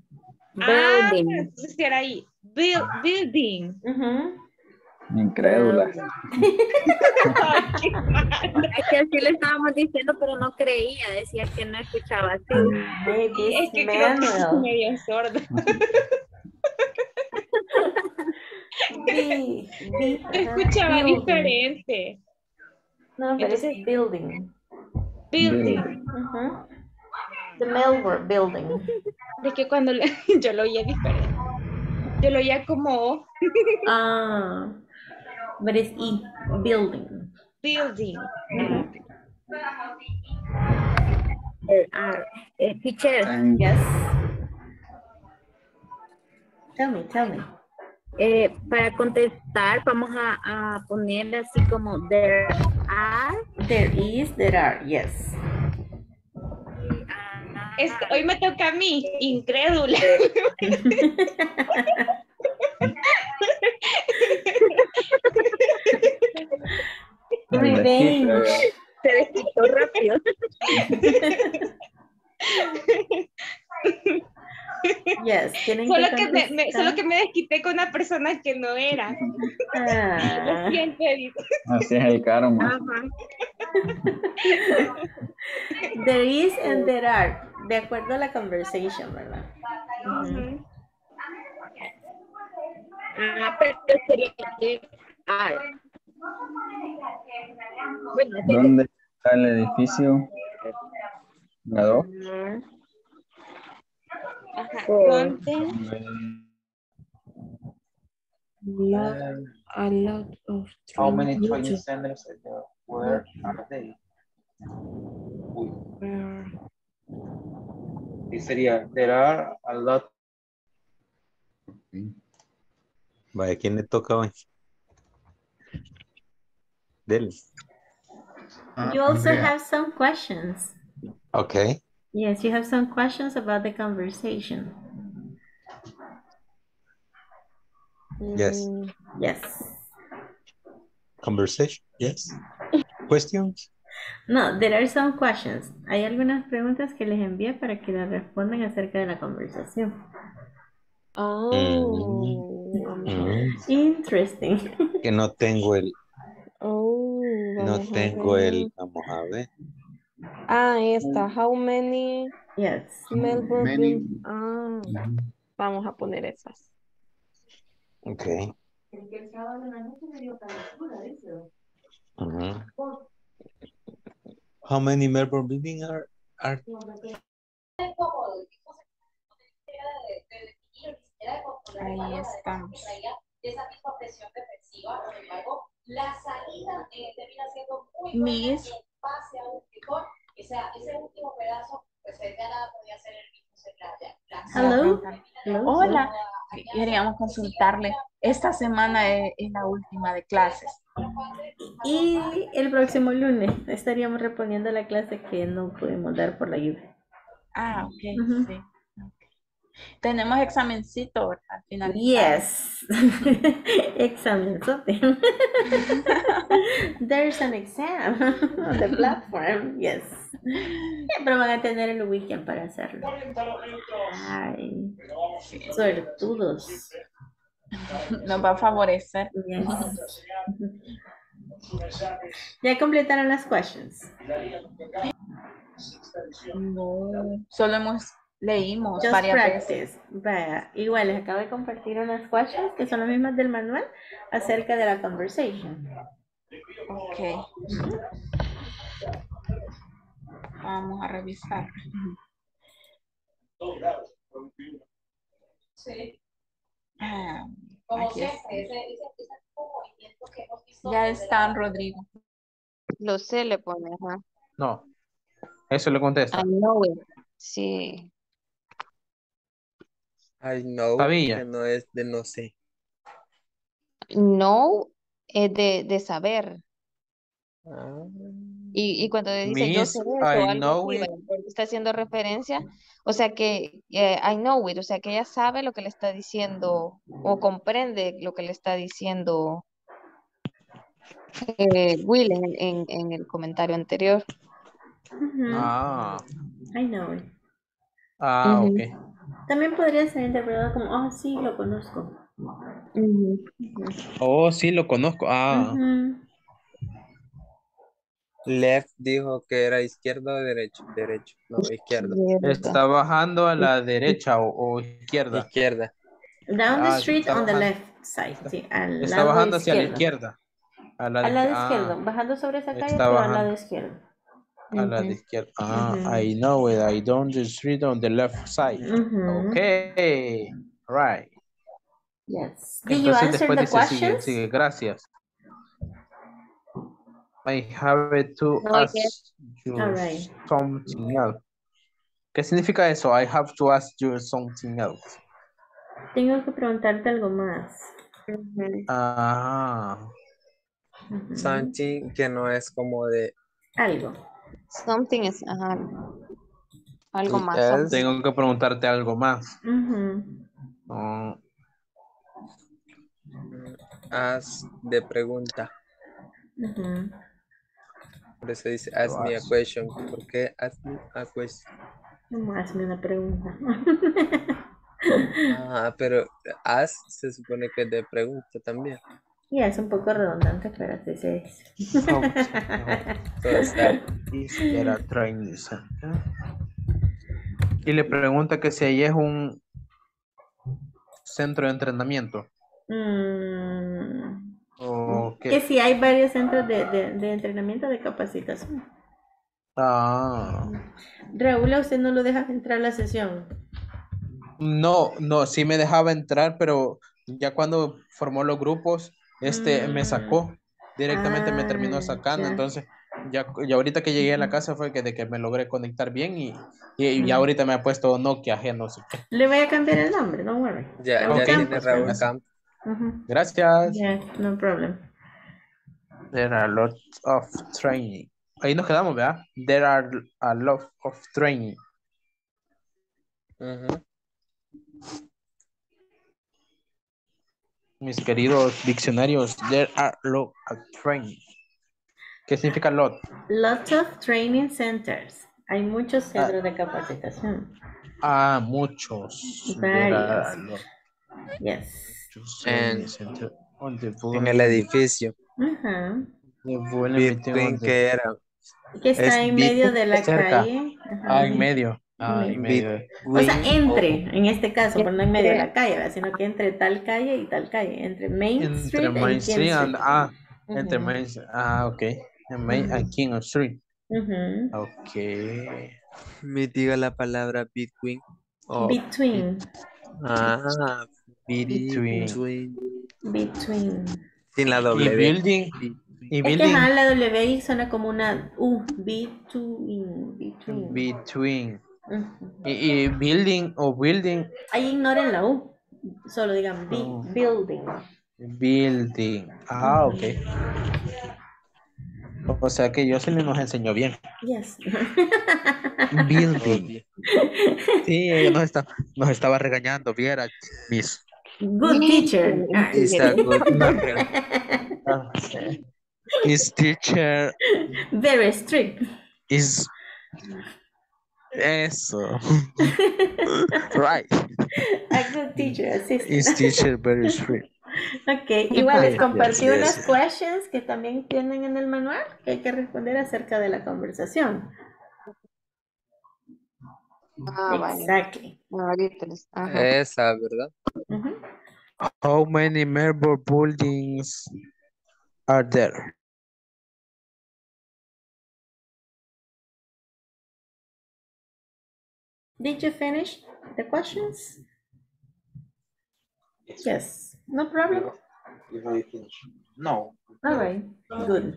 Building. Ah, ahí. Building. Uh-huh. Incrédula. Es que así le estábamos diciendo, pero no creía, decía que no escuchaba así. Es que creo que es medio sordo. Escuchaba diferente. No, pero es building. Building. Uh-huh. The Melbourne building. Es que cuando yo lo oía diferente. Yo lo oía como... Ah... But it's E. Building. Building. There are teachers. Yes. Tell me. Para contestar, vamos a ponerle así como there are. There is, there are, yes. Hoy me toca a mí, incrédula. Revenge. Se desquitó rápido. Yes, solo que me desquité con una persona que no era. Ah. Lo siento, Edith. Así es el karma. There is and there are. De acuerdo a la conversation, ¿verdad? Mm-hmm. Ah, pero sería que are. ¿Dónde está el edificio? ¿La 2? A lot of how many training centers are there? Where are they? This area, there are a lot. Vaya, ¿quién le toca hoy? Dele. You also have some questions. Okay. Yes, you have some questions about the conversation. Yes. Yes. Conversation, yes. Questions? No, there are some questions. Hay algunas preguntas que les envié para que las respondan acerca de la conversación. Oh. Interesting. Que no tengo el... Oh. No tengo el... Vamos a ver. Ah, esta. How many? Yes. Melbourne. Many. Ah, vamos a poner esas. Ok. How many Melbourne buildings are? Ahí estamos. Miss. Hello. Hola. Queríamos consultarle. Esta semana es la última de clases. Y el próximo lunes estaríamos reponiendo la clase que no pudimos dar por la lluvia. Ah, ok. Uh-huh. Sí. Tenemos examencito al final. Yes. Examenzote. There's an exam on the platform. Yes. Pero van a tener el weekend para hacerlo. Ay, suertudos. Nos va a favorecer. Yes. Ya completaron las questions. No, solo leímos just varias practice veces. Vaya, igual les acabo de compartir unas questions que son las mismas del manual acerca de la conversation. Ok. Vamos a revisar. Sí. Aquí está. Ya están, Rodrigo. Lo sé, le pone. ¿Eh? No. Eso le contesta. I know it. Sí. I know, sabía. Que no es de no sé. No, es de saber. Ah. Y cuando dice miss, yo sé esto, algo así, está haciendo referencia, o sea que I know it, o sea que ella sabe lo que le está diciendo o comprende lo que le está diciendo Will en el comentario anterior. Uh-huh. Ah. I know it. Ah, uh-huh. Ok. También podría ser interpretado como, oh, sí, lo conozco. Uh-huh. Oh, sí, lo conozco. Ah. Uh-huh. Left dijo que era izquierda o derecha. Derecho, no, izquierda. Está bajando a la derecha o izquierda. Izquierda. Down the street on the left side. Sí, está bajando hacia la izquierda. A la de izquierda. Bajando sobre esa calle, pero a la de izquierda. A la de izquierda. Ah, uh-huh. I know it. I down the street on the left side. Uh-huh. Okay. Right. Yes. Did you answer the questions? Sigue, gracias. I have to ask you something else. ¿Qué significa eso? I have to ask you something else. Tengo que preguntarte algo más. Ah. Uh-huh. Something que no es como de... Algo. Something es... Ajá. Algo más. Tengo que preguntarte algo más. Uh-huh. Haz de pregunta. Uh-huh. Por eso dice, ask me a question. ¿Por qué ask me a question? No, hazme una pregunta. Ah, pero ask se supone que es de pregunta también. Ya, yeah, es un poco redundante, pero así se dice. Y le pregunta que si ahí es un centro de entrenamiento. Mm. Okay. Que si hay varios centros de entrenamiento de capacitación. Ah. Raúl, ¿a usted no lo deja entrar a la sesión? No, no, sí me dejaba entrar, pero ya cuando formó los grupos, me sacó. Directamente me terminó sacando. Ya. Entonces, ya ahorita que llegué a la casa fue que de que me logré conectar bien y ya ahorita me ha puesto Nokia G, no sé qué. Le voy a cambiar el nombre, no worry. Ya, ya tiene Raúl Campos. Uh-huh. Gracias. Yeah, no problem. There are lots of training. Ahí nos quedamos, ¿verdad? There are a lot of training. Uh-huh. Mis queridos diccionarios, there are lot of training. ¿Qué significa lot? Lots of training centers. Hay muchos centros de capacitación. Ah, muchos. Varios. Yes. En el edificio. Ajá. Que era. Que está en medio de la calle. Ah, en medio. Ah, en medio. O sea, entre, en este caso, pero no en medio de la calle, sino que entre tal calle y tal calle, entre Main Street y King Street. Ah, entre Main Street. Ah, ok. Main and King Street. Ok. Me diga la palabra between. Between. Ah, between. Sin la W. Y building. Que la W y suena como una U. Between. Uh-huh. Y building o building. Ahí ignoren la U. Solo digan building. Building. Ah, ok. O sea que Jocelyn nos enseñó bien. Yes. Building. Sí, ella nos estaba regañando. Viera, Miss. Good teacher. Is a good teacher. Is teacher very strict? Is eso. Right. A good teacher assistant. Is teacher very strict. Okay, igual les compartí unas questions que también tienen en el manual que hay que responder acerca de la conversación. Ah, exactly. Vale. Esa, ¿verdad? Uh-huh. How many Melbourne buildings are there? Did you finish the questions? Yes. No problem? No. All right. Good.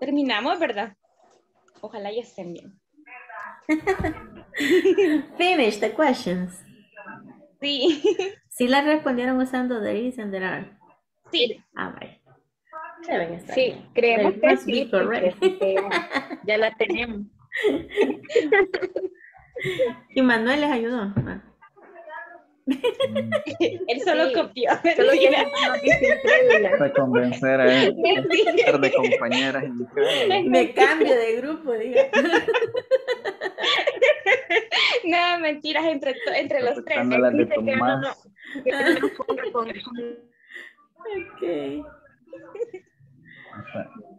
Terminamos, ¿verdad? Ojalá ya estén bien. Finish the questions. Sí. Sí las respondieron usando there is and there are. Sí. Ah, vale. Deben estar. Sí, creemos que sí. Ya la tenemos. Y Manuel les ayudó. Él solo copió. Solo para convencer a él de compañeras. Me cambio de grupo, diga. No, mentiras, entre los tres. Okay.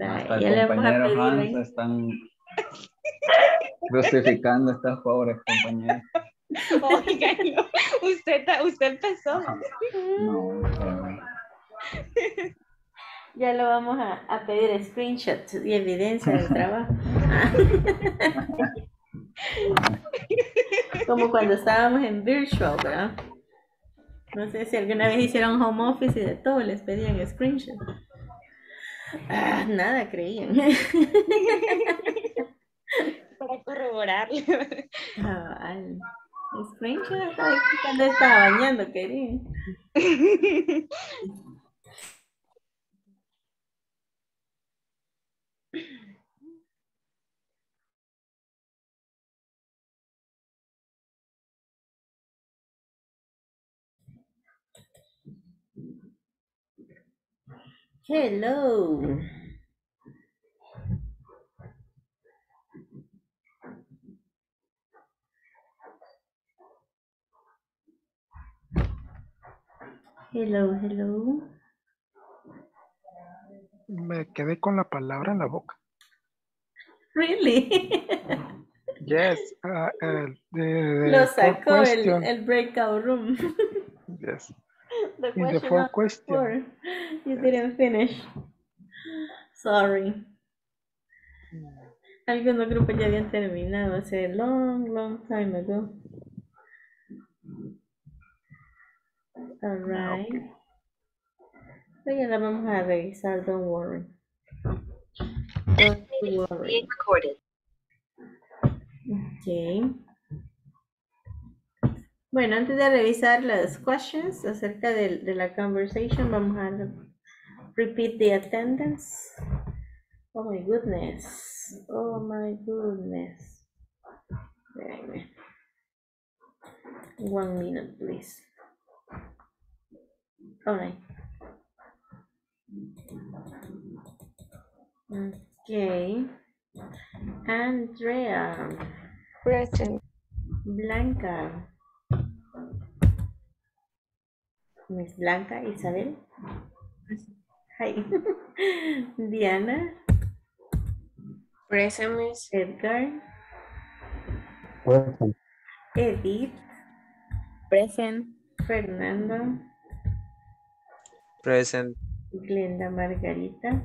Hasta el compañero Hans están crucificando a estas pobres compañeras. Oiga, no. Usted empezó. No. Ya lo vamos a pedir screenshots y evidencia del trabajo. Como cuando estábamos en virtual, ¿verdad? No sé si alguna vez hicieron home office y de todo les pedían screenshots. Ah, nada creían. Para corroborarlo. Ah, vale. Screenshot cuando estaba bañando, querido. Hello. Hello. Me quedé con la palabra en la boca. Really? Yes. Lo sacó el breakout room. Yes. The question in the fourth question. You didn't finish. Sorry. Algunos grupos ya habían terminado hace long time ago. All right. Okay. So ya la vamos a revisar, don't worry. Being recorded. Okay. Bueno, antes de revisar las questions acerca de la conversation, vamos a repeat the attendance. Oh my goodness. Espérame. 1 minute, please. All right. Okay. Andrea. Present. Blanca. Miss Blanca, Isabel. Hi. Diana. Present, Miss. Edgar. Present. Edith. Present. Fernando. Present. Glenda Margarita.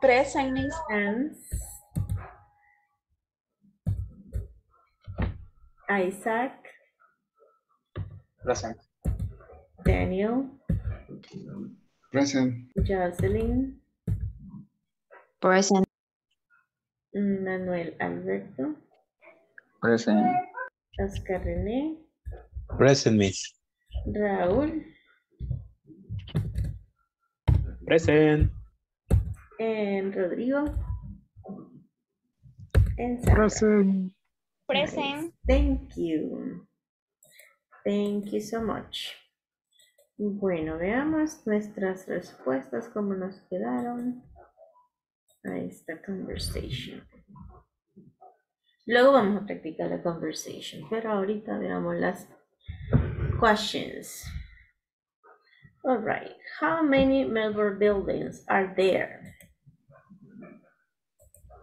Present, Miss. Hans. Isaac. Present. Daniel. Present. Jocelyn. Present. Manuel Alberto. Present. Oscar René. Present, Miss. Raúl. Present. Rodrigo. Present. Present. Nice. Thank you. Thank you so much. Bueno, veamos nuestras respuestas, cómo nos quedaron a esta conversation. Luego vamos a practicar la conversation, pero ahorita veamos las questions. All right. How many Melbourne buildings are there?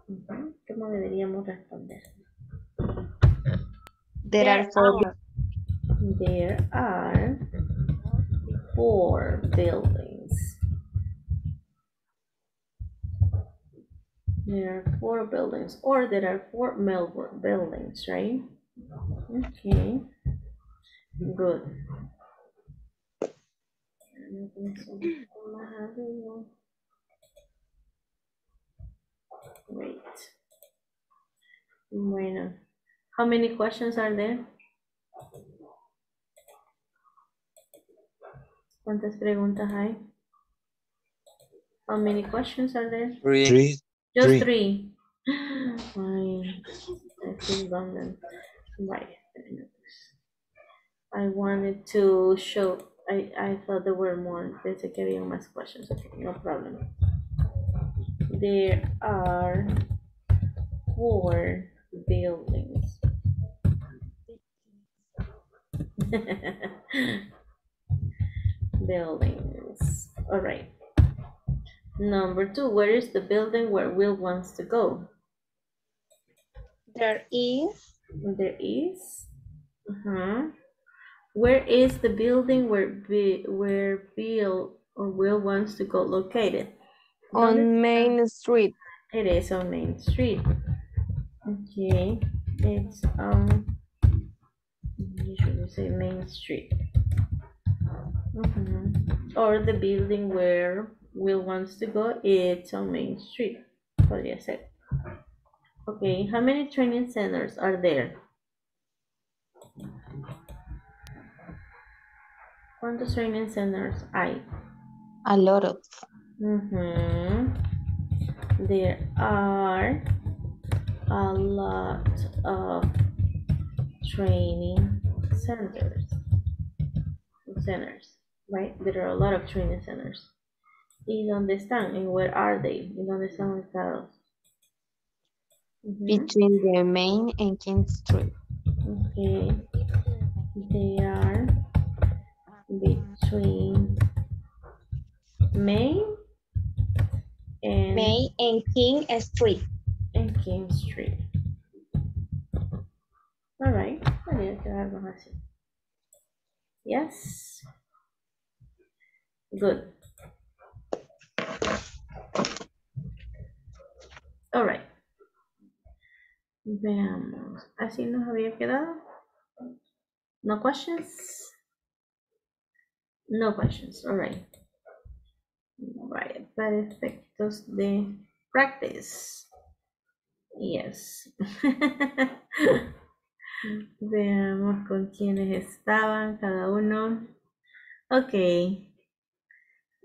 ¿Cómo deberíamos responder? There are four buildings. There are four buildings, or there are four Melbourne buildings, right? Okay. Good. Wait. Bueno. How many questions are there? ¿Cuántas preguntas hay? How many questions are there? Three. Just three. I think London, right? I wanted to show. I thought there were more. Pensé que había más questions. Okay, no problem. There are 4 buildings. Buildings. All right. Number 2. Where is the building where Will wants to go? There is. Where is the building where Bill or Will wants to go located? On Main Street. It is on Main Street. Okay, it's you should say Main Street. Or the building where Will wants to go, it's on Main Street. Okay, how many training centers are there? ¿Cuántos training centers hay? A lot of. There are a lot of training centers, right? There are a lot of training centers. ¿Y dónde están? And where are they? ¿Y dónde están ubicados? Between the Main and King Street. Okay. They are between Main and King Street. And King Street. All right. Yes. Good. All right. Veamos, así nos había quedado. No questions? No questions, all right. All right, para efectos de practice. Yes. Veamos con quiénes estaban cada uno. Ok.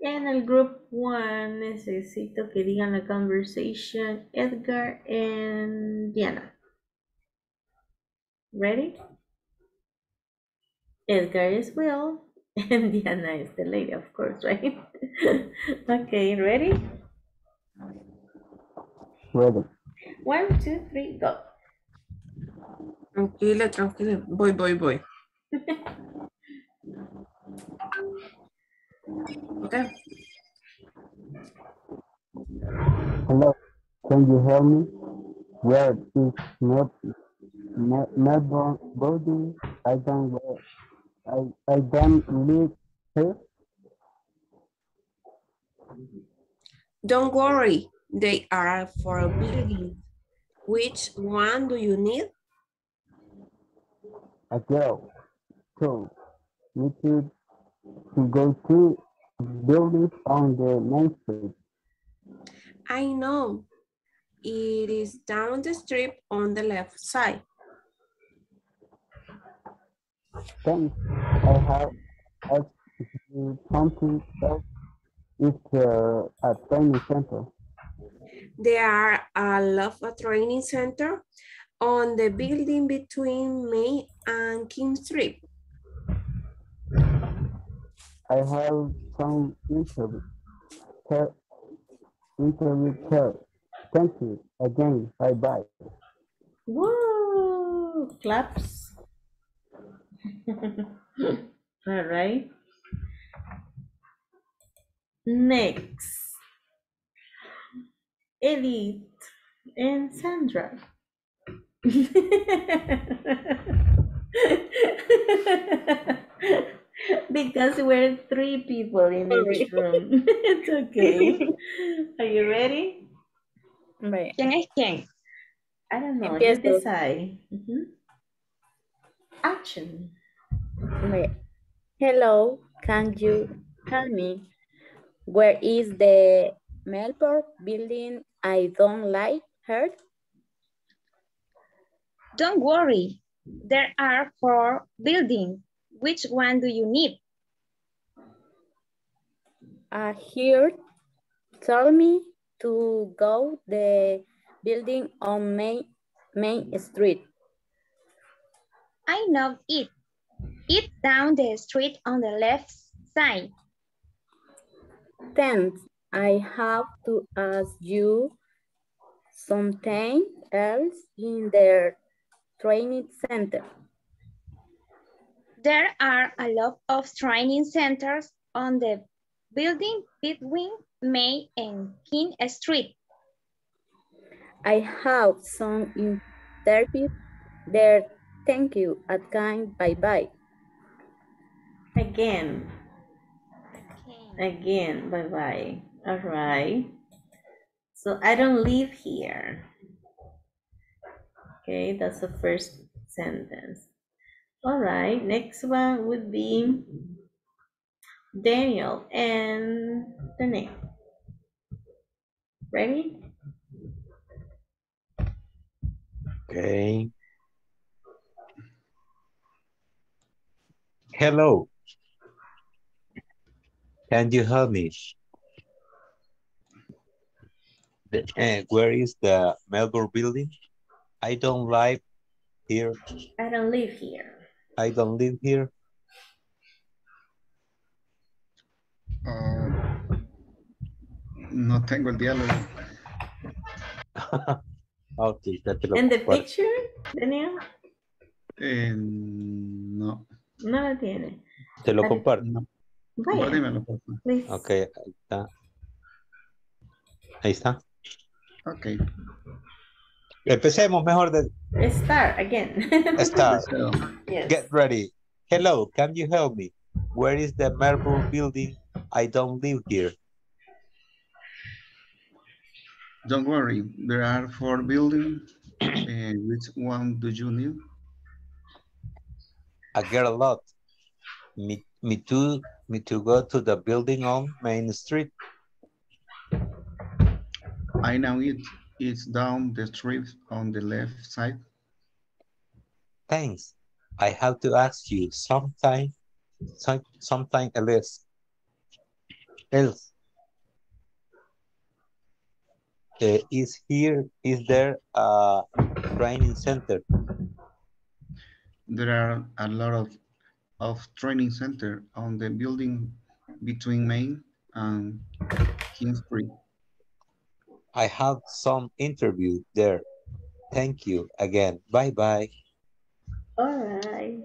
En el group 1 necesito que digan la conversation Edgar and Diana. Ready? Edgar is Will and Diana is the lady, of course, right? Okay, ready? Ready. 1, 2, 3, go. Tranquila, tranquila. Voy. Okay. Hello, can you help me? Where is Melbourne body? I don't live here. Don't worry, they are for building. Which one do you need? A girl. So we should to go to buildings on the Main Street. I know. It is down the street on the left side. Thanks. I have asked something else. It's a training center. There are a lot of training center on the building between Main and King Street. I have some interview. Thank you again. Bye bye. Woo! Claps. All right. Next, Edith and Sandra. Because we're 3 people in this room. It's okay. Are you ready? Right. ¿Quién es quién? I don't know. You decide. Action. Right. Hello. Can you tell me where is the Melbourne building? I don't like her. Don't worry. There are 4 buildings. Which one do you need? Here, tell me to go the building on Main Street. I know it. It's down the street on the left side. Then I have to ask you something else in the training center. There are a lot of training centers on the building between Main and King Street. I have some interview there. Thank you. At kind. Bye-bye. Again, bye-bye. All right. So I don't live here. Okay, that's the first sentence. All right, next one would be Daniel and Danae. Ready? Okay. Hello. Can you help me? Where is the Melbourne building? I don't live here. I don't live here. I don't live here. No tengo el diálogo. Okay, that's and the picture, Daniel? No. No la tiene. Te lo comparto. No. Compártimelo. Ok, ahí está. Ahí está. Ok. Empecemos mejor de... Start again. Start. Yes. Get ready. Hello, can you help me? Where is the Melbourne building? I don't live here. Don't worry. There are 4 buildings. Which one do you need? I get a lot. Me to go to the building on Main Street. I know it. It's down the street on the left side. Thanks. I have to ask you something else. Is there a training center? There are a lot of training center on the building between Main and King Street. I have some interview there. Thank you again. Bye-bye. All right.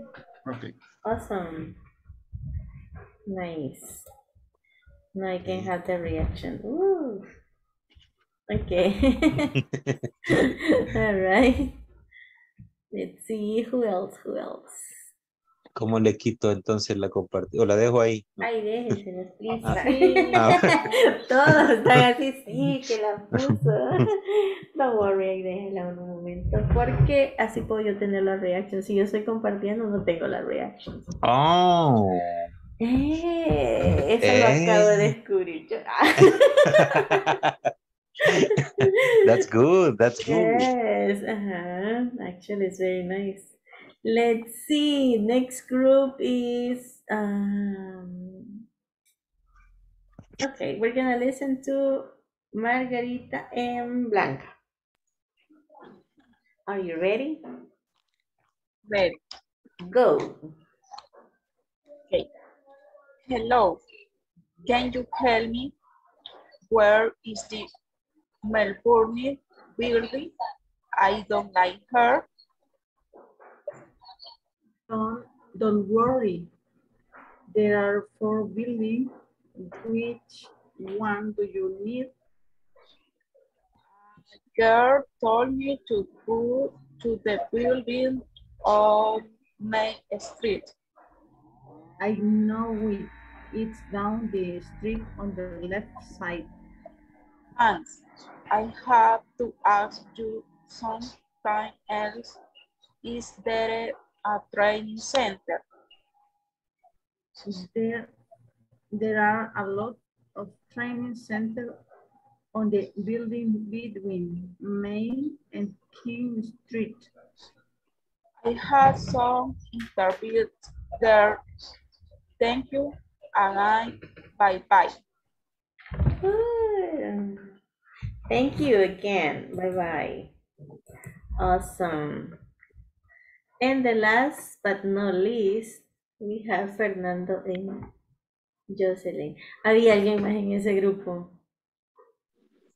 Okay. Awesome. Nice. Now I can have the reaction. Ooh. Okay. All right. Let's see who else. ¿Cómo le quito entonces la compartida? ¿O la dejo ahí? Ay, déjese, me explica. Todos están así, sí, que la puso. No worry, ahí déjela un momento. Porque así puedo yo tener la reacción. Si yo estoy compartiendo, no tengo la reacción. ¡Oh! Eso lo acabo de descubrir yo. That's good, that's good. Yes, actually it's very nice. Let's see, next group is, okay, we're gonna listen to Margarita and Blanca. Are you ready? Ready. Go. Okay. Hello, can you tell me where is the Melbourne building? I don't like her. Don't worry. There are 4 buildings. Which one do you need? Girl told me to go to the building on Main Street. I know it. It's down the street on the left side. Thanks. I have to ask you something else. Is there a training center? There are a lot of training centers on the building between Main and King Street. I had some interviews there. Thank you, and bye-bye. Thank you again. Bye-bye. Awesome. And the last but not least, we have Fernando and Jocelyn. ¿Había alguien más en ese grupo?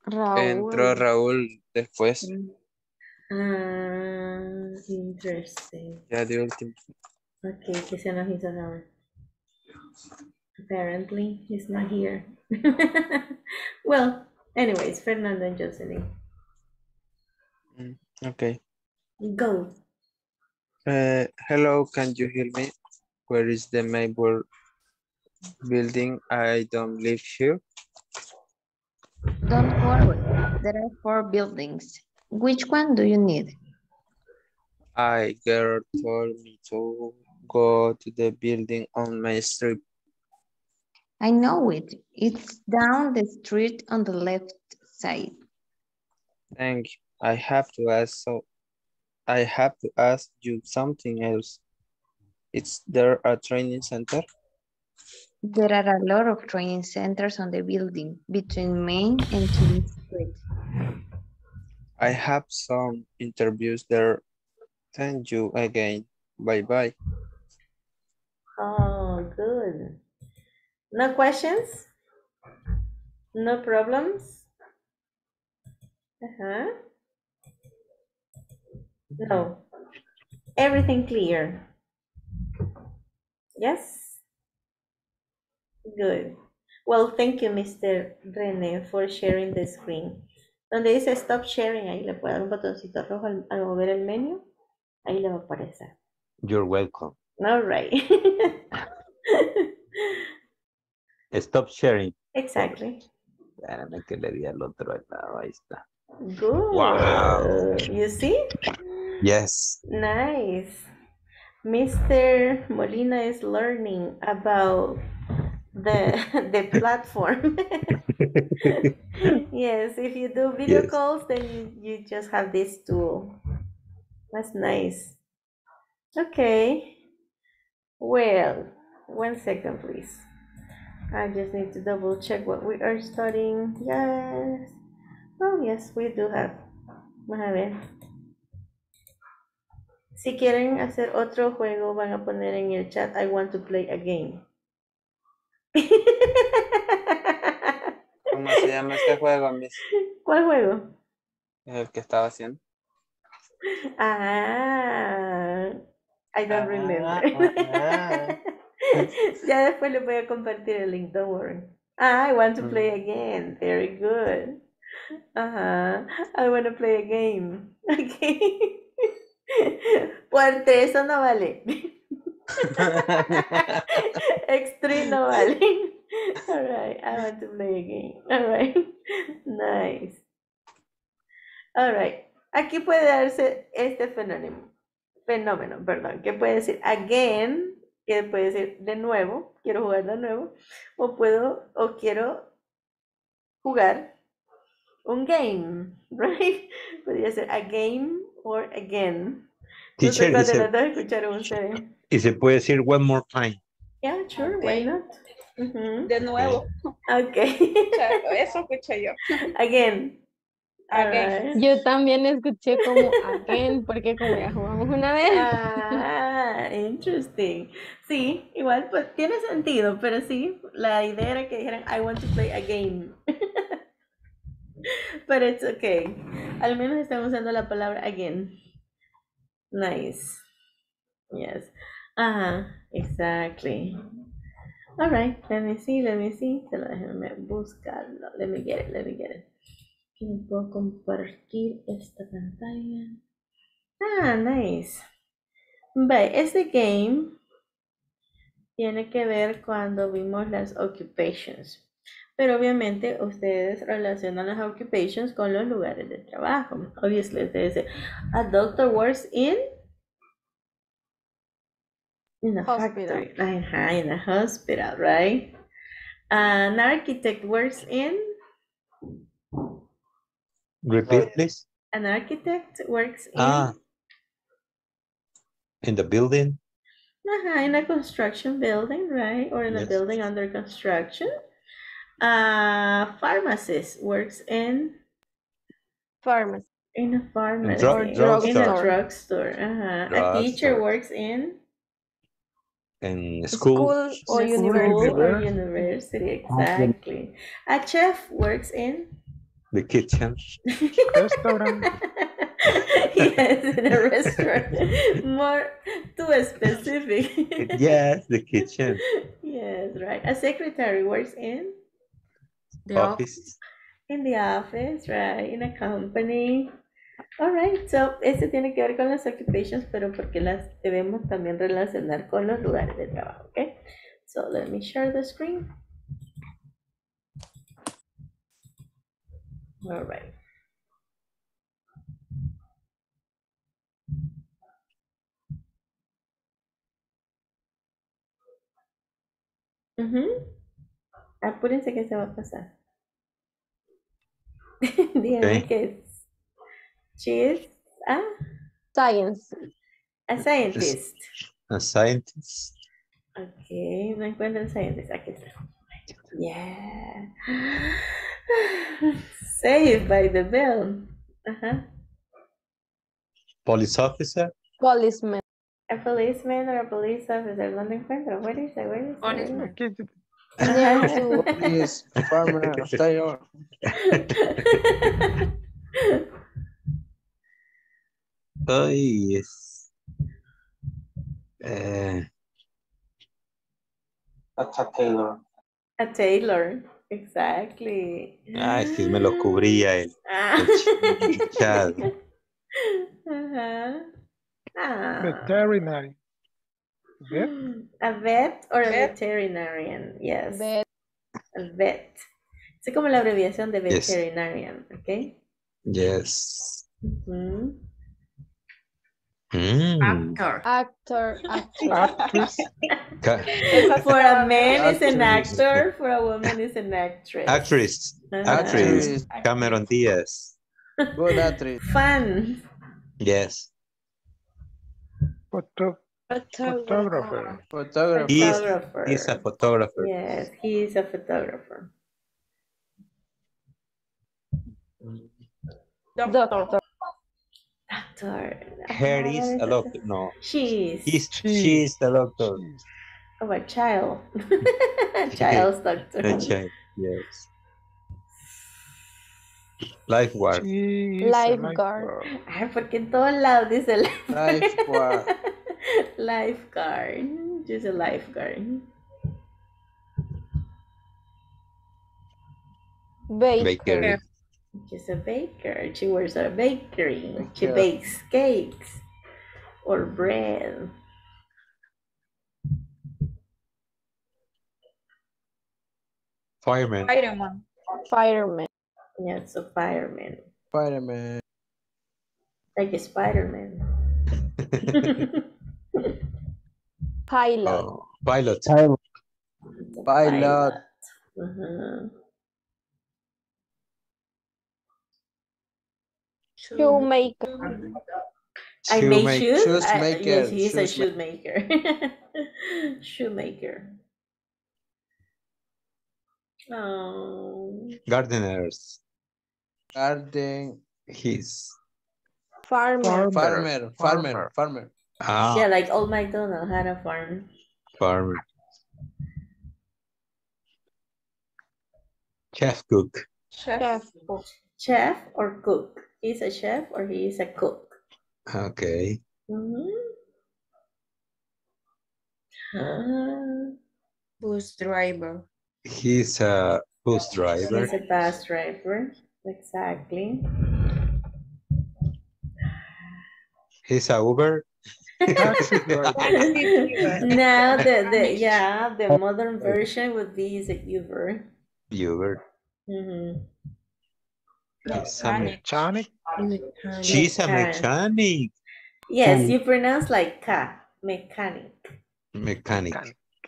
Raúl. Entró Raúl después. Ah, interesting. Ya de último. Ok, que se nos hizo Raúl. Apparently, he's not here. Well, anyways, Fernando and Jocelyn. Okay. Go. Hello, can you hear me? Where is the Maple building? I don't live here. Don't worry. There are 4 buildings. Which one do you need? I girl told me to go to the building on Main Street. I know it. It's down the street on the left side. Thank you. I have to ask you something else. Is there a training center? There are a lot of training centers on the building between Main and King Street. I have some interviews there. Thank you again. Bye-bye. Oh, good. No questions? No problems? Uh-huh. No. Everything clear? Yes? Good. Well, thank you, Mr. René, for sharing the screen. Donde dice stop sharing, ahí le puede dar un botoncito rojo al mover el menú. Ahí le va a aparecer. You're welcome. All right. Stop sharing. Exactly. Espérame que le di al otro lado. Ahí está. Good. Wow. You see? Yes. Nice. Mr. Molina is learning about the platform. Yes, if you do video calls, then you just have this tool. That's nice. Okay. Well, one second, please. I just need to double check what we are studying. Yes. Oh, yes, we do have. Vamos a ver. Si quieren hacer otro juego, van a poner en el chat, I want to play a game. ¿Cómo se llama este juego, Miss? ¿Cuál juego? El que estaba haciendo. Ah, I don't remember. Ya después les voy a compartir el link, don't worry. Ah, I want to play again. Very good. Ajá, I want to play a game. Okay. Fuerte, eso no vale. Extreme no vale. All right, I want to play a game. All right, nice. All right, aquí puede darse este fenómeno, perdón, que puede decir again, que puede decir de nuevo, quiero jugar de nuevo, o puedo, o quiero jugar un game, right? Podría ser a game or again. Teacher, no sé, y se puede decir one more time. Yeah, sure, okay. Why not? De nuevo. Okay. Eso escuché yo. Again. Again. Yo también escuché como again, porque como ya jugamos una vez. Ah, interesting. Sí, igual pues tiene sentido, pero sí, la idea era que dijeran I want to play a game. But it's okay. Al menos estamos usando la palabra again. Nice. Yes. Uh-huh. Exactly. All right. Let me see. Déjame buscarlo. Let me get it. Puedo compartir esta pantalla. Ah, nice. But este game tiene que ver cuando vimos las occupations. Pero obviamente ustedes relacionan las occupations con los lugares de trabajo. Obviously, ustedes dicen, a doctor works in a hospital. Ajá, in a hospital, right? An architect works in? Repeat, please. An architect works in? In the building? Ajá, in a construction building, right? Or in a building under construction. Pharmacist works in Pharmacy. In a pharmacy. Or drugstore. In a drugstore. A teacher works in? In school. Or university. Exactly. A chef works in? The kitchen. Restaurant. Yes, in a restaurant. More too specific. Yes, the kitchen. Yes, right. A secretary works in? The office. In the office, right. In a company. All right. So, este tiene que ver con las occupations, pero porque las debemos también relacionar con los lugares de trabajo, okay? So, let me share the screen. All right. Apúrense que se va a pasar. Díganme que es. She is a science. A scientist. A scientist. Okay, no encuentro el scientist. Aquí está. Yeah. Saved by the bell. Police officer. Policeman. A policeman or a police officer. No lo encuentro. Where is it? Where is it? Policeman. Yes. Farmer. Stay on. Oh, yes. That's a tailor. A tailor. Exactly. Ah, es que me lo cubría él. Veterinary. Vet? A vet or a veterinarian, yes. Vet. A vet. Es como la abreviación de veterinarian, yes. Okay? Yes. Actor. Actress. For a man is an actor, for a woman is an actress. Actress. Actress. Cameron Diaz. Good actress. Fan. Yes. Photographer. Photographer. He's a photographer. Yes, he is a photographer. Doctor. Doctor. Her is a doctor. No. She is. She is the doctor. Oh, a child. Child's doctor. A child. Yes. Lifeguard. Lifeguard. Ay, porque en todos lados dice lifeguard. Lifeguard. Lifeguard. Just a lifeguard. Baker. She's a baker. She works at a bakery. She bakes cakes or bread. Fireman. Fireman. Fireman. Yeah, so fireman. Fireman. Like a Spider-Man. Pilot. Oh, pilot. Pilot. Pilot. Shoemaker. I make shoes. Shoemaker. Yes, he's a shoemaker. Shoemaker. Oh. Gardeners. Garden. His. Farmer. Farmer. Farmer. Farmer. Ah. Yeah, like old MacDonald had a farm. Farmer. Chef cook. Chef. Chef or cook. He's a chef or he is a cook. Okay. Bus driver. He's a bus driver. He's a bus driver. Exactly. He's a Uber. Now the modern version would be is a Uber. Uber. He's a mechanic. She's a mechanic. Yes, you pronounce like ka. Mechanic. Mechanic.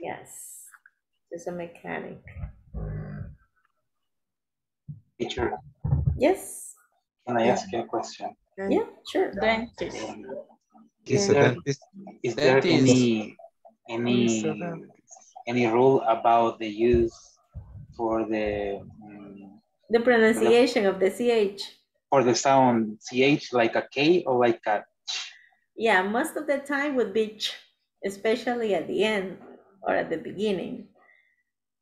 Yes. She's a mechanic. Teacher. Yes. Can I ask you a question? Yeah, sure. Dentist. Is there any rule about the use for the pronunciation of the CH? or the sound ch, like a k or like a ch? Yeah, most of the time would be ch, especially at the end or at the beginning.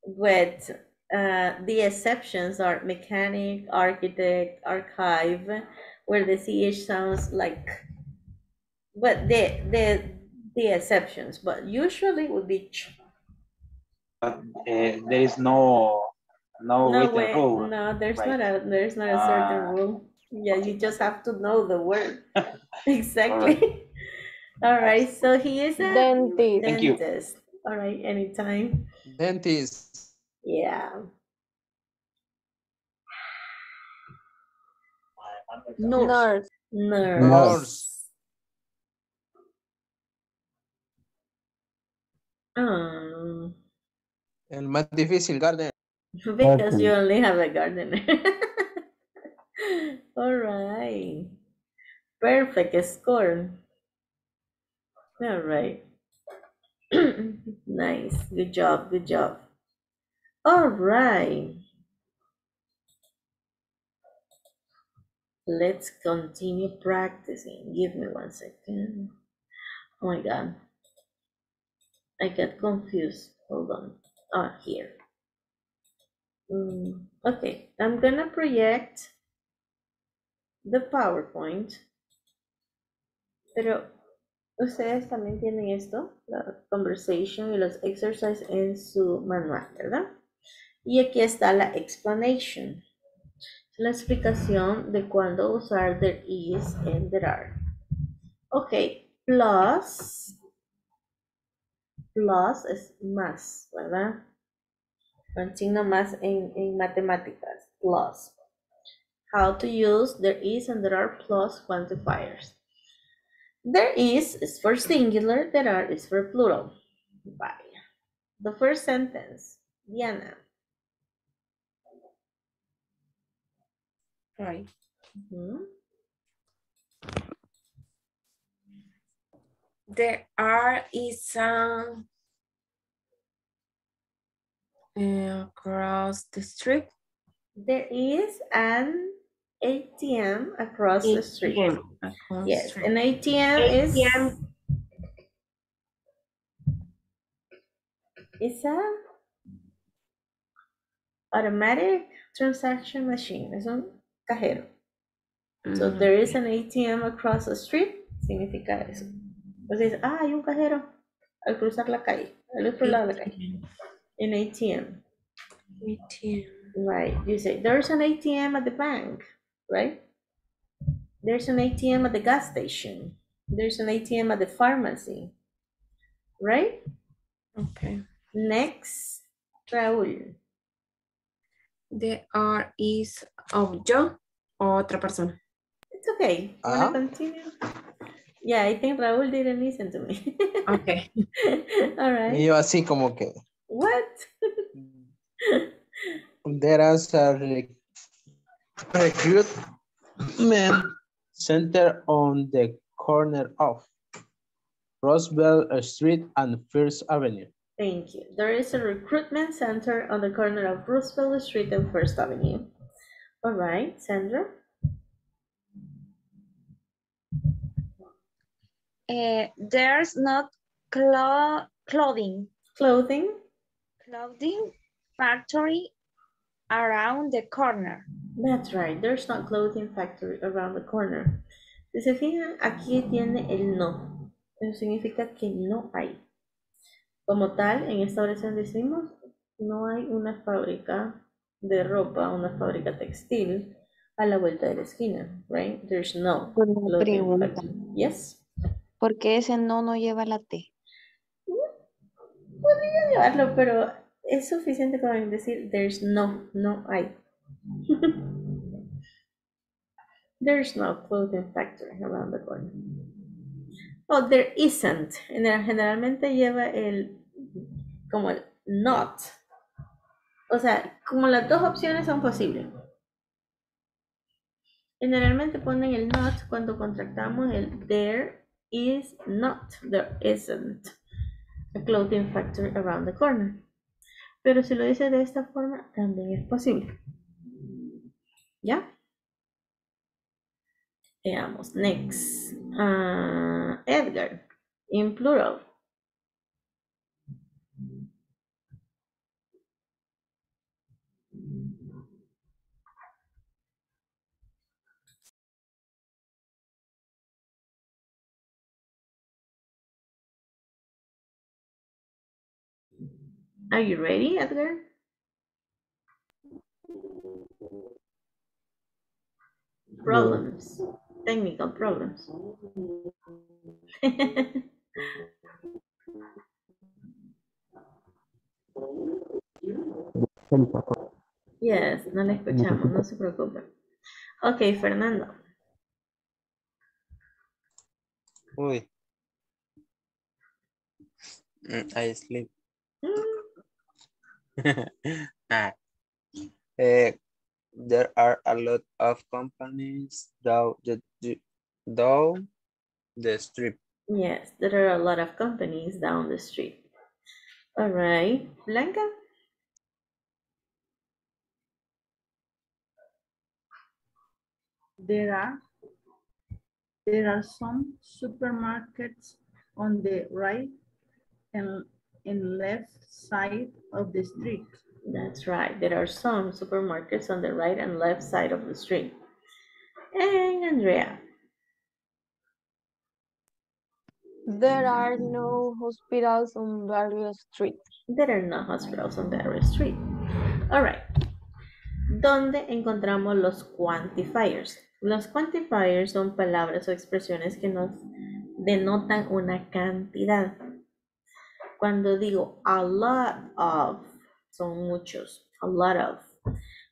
But the exceptions are mechanic, architect, archive, where the ch sounds like, but the exceptions, but usually it would be ch. But there is no written way. Rule. No, there's right? there's not a certain rule. Yeah, you just have to know the word. Exactly. All right. So he is a dentist. Thank you. All right, anytime. Dentist. Yeah. Nurse. Nurse. El más difícil, garden. Because you only have a gardener. All right. Perfect score. All right. Nice. Good job. Good job. All right. Let's continue practicing. Give me 1 second. Oh my God. I got confused. Hold on. Oh, here. Okay, I'm gonna project the PowerPoint. Pero ustedes también tienen esto, la conversation y los exercises en su manual, ¿verdad? Y aquí está la explanation. La explicación de cuándo usar there is and there are. Okay, plus. Plus es más, ¿verdad? Un signo más en matemáticas. Plus. How to use there is and there are plus quantifiers. There is for singular, there are is for plural. Vaya. The first sentence, Diana. Right. Mm-hmm. There are is some across the street. There is an ATM across the street. Across yes, street. An ATM is a automatic transaction machine. Es un cajero. Mm-hmm. So there is an ATM across the street. Significa eso. Entonces, hay un cajero al cruzar la calle, al otro lado de la calle. An ATM. ATM. Right. You say, there's an ATM at the bank, right? There's an ATM at the gas station. There's an ATM at the pharmacy, right? Okay. Next, Raúl. There are is of yo o otra persona. It's okay. Wanna continue? Yeah, I think Raúl didn't listen to me. Okay. All right. Y yo así como que. What? There is a recruitment center on the corner of Roosevelt Street and First Avenue. Thank you. There is a recruitment center on the corner of Roosevelt Street and First Avenue. All right, Sandra. There's not clothing factory around the corner. That's right. There's not clothing factory around the corner. Si se fijan, aquí tiene el no. Eso significa que no hay. Como tal, en esta oración decimos, no hay una fábrica de ropa, una fábrica textil a la vuelta de la esquina, right? There's no clothing factory. Yes. Porque ese no lleva la T. Podría llevarlo, pero es suficiente con decir there's no hay. There's no clothing factory around the corner. Oh, there isn't. Generalmente lleva el, como el not. O sea, como las dos opciones son posibles. Generalmente ponen el not cuando contractamos el there is not, there isn't a clothing factory around the corner. Pero si lo dice de esta forma, también es posible. ¿Ya? Veamos, next. Edgar, in plural. Are you ready, Edgar? Problems, technical problems. Yes, no le escuchamos, no se preocupe. Okay, Fernando. Uy. I sleep. There are a lot of companies down the street. Yes, there are a lot of companies down the street. All right, Blanca? There are some supermarkets on the right and left side of the street. That's right. There are some supermarkets on the right and left side of the street. And Andrea. There are no hospitals on Barrio Street. There are no hospitals on Barrio Street. All right. ¿Dónde encontramos los quantifiers? Los quantifiers son palabras o expresiones que nos denotan una cantidad. Cuando digo a lot of, son muchos, a lot of.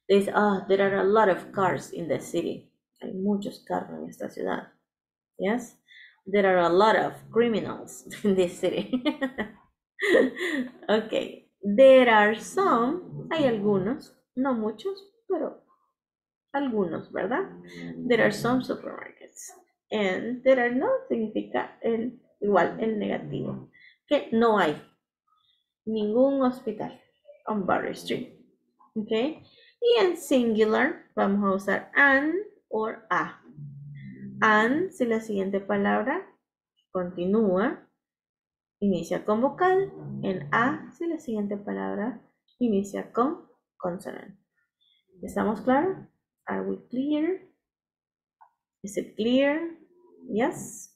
There are a lot of cars in the city. Hay muchos carros en esta ciudad. Yes? There are a lot of criminals in this city. Okay. There are some, hay algunos, no muchos, pero algunos, ¿verdad? There are some supermarkets. And there are no significa el, igual, el negativo. Que no hay ningún hospital on Barrio Street, okay? Y en singular vamos a usar an or a. An, si la siguiente palabra continúa, inicia con vocal. En a, si la siguiente palabra inicia con consonant. ¿Estamos claros? Are we clear? Is it clear? Yes?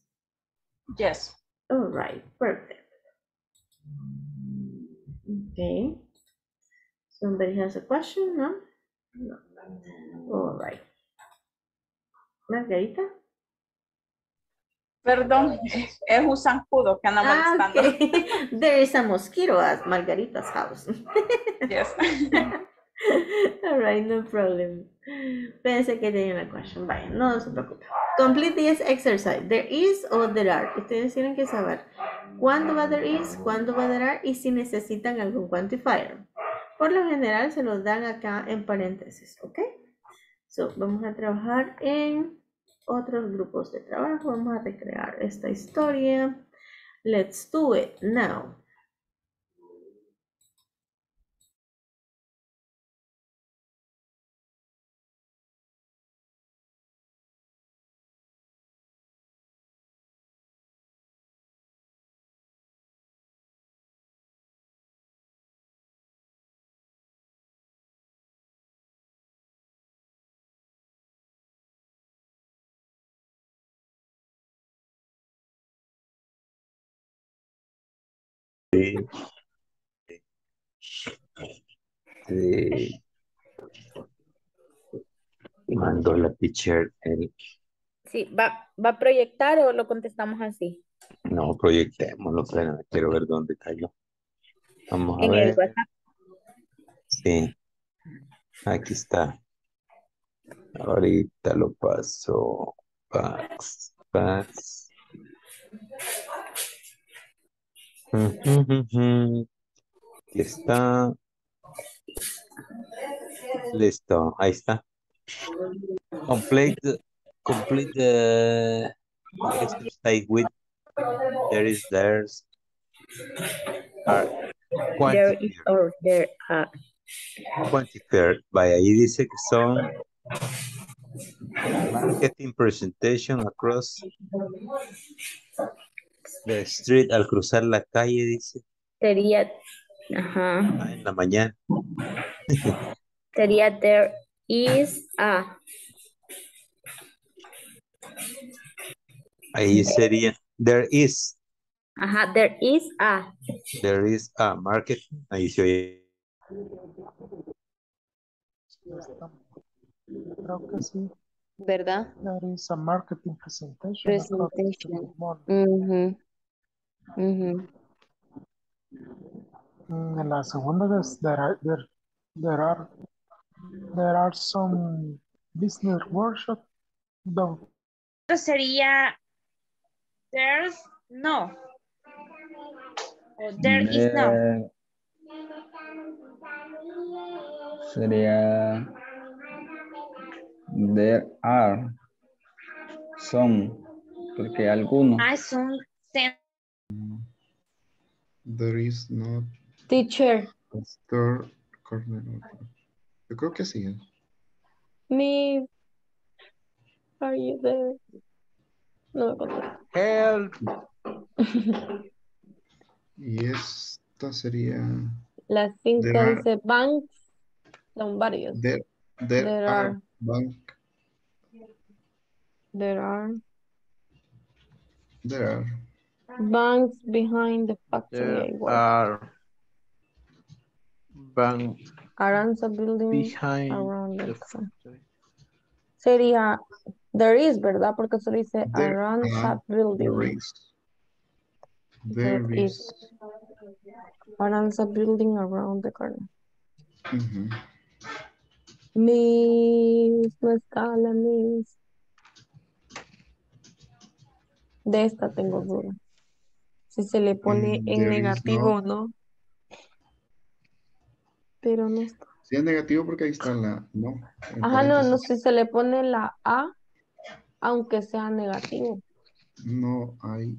Yes. All right, perfect. Okay, somebody has a question, no? No. All right. Margarita? Perdón, es un zancudo que anda molestando. Okay. There is a mosquito at Margarita's house. Yes. All right, no problem. Pensé que tenía una question. Vaya, no se preocupe. Complete this exercise. There is o there are. Ustedes tienen que saber cuándo va there is, cuándo va there are y si necesitan algún quantifier. Por lo general se los dan acá en paréntesis, ¿ok? So, vamos a trabajar en otros grupos de trabajo. Vamos a recrear esta historia. Let's do it now. Mandó la teacher el... Sí, ¿va a proyectar o lo contestamos así? No, proyectémoslo, pero quiero ver dónde cayó. Vamos a ver. ¿En el WhatsApp? Sí, aquí está. Ahorita lo paso. Pax. Aquí está. Listo, ahí está. Complete the exercise with there is theirs. There is or there are. Quantifier. Vaya, ahí dice que son Marketing presentation across the street al cruzar la calle, dice. Sería, ajá. En la mañana. Sería there is a. Ahí sería there is. Ajá, there is a. There is a marketing. Ahí se oye. Creo que sí. ¿Verdad? There is a marketing presentation. Presentation. Mm-hmm. Mm-hmm. En la segunda es there are some business workshop. No. Sería there's no. Or there is no. Sería there are some, porque algunos. Ah, son. There is not. Teacher. Store corner. Yo creo que sí. Me. Are you there? No. Help. Y esta sería. Las cinco dice banks. Son varios. There are. Bank. There are. Banks behind the factory. There are. Bank. Aranza building. Behind around the factory. Sería, there is, ¿verdad? Porque se dice Aranza building. There is. Aranza building around the corner. Mm-hmm. Mis, mezcala, mis. De esta tengo duda. Si se le pone en negativo o no. Pero no está. Sí, es negativo porque ahí está la no. Ajá, no, si se le pone la A, aunque sea negativo. No hay.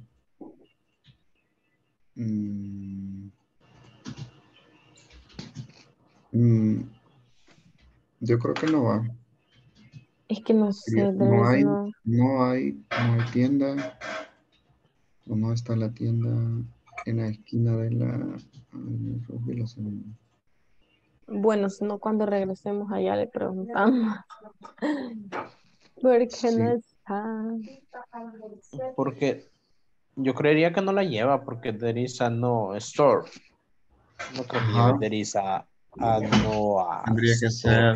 Yo creo que no va. Es que no sé. No hay tienda. O no está la tienda en la esquina de la segunda. Bueno, si no, cuando regresemos allá le preguntamos. ¿Por qué no está? Porque yo creería que no la lleva, porque there is a no store. No creo que lleva there is a. Tendría que ser.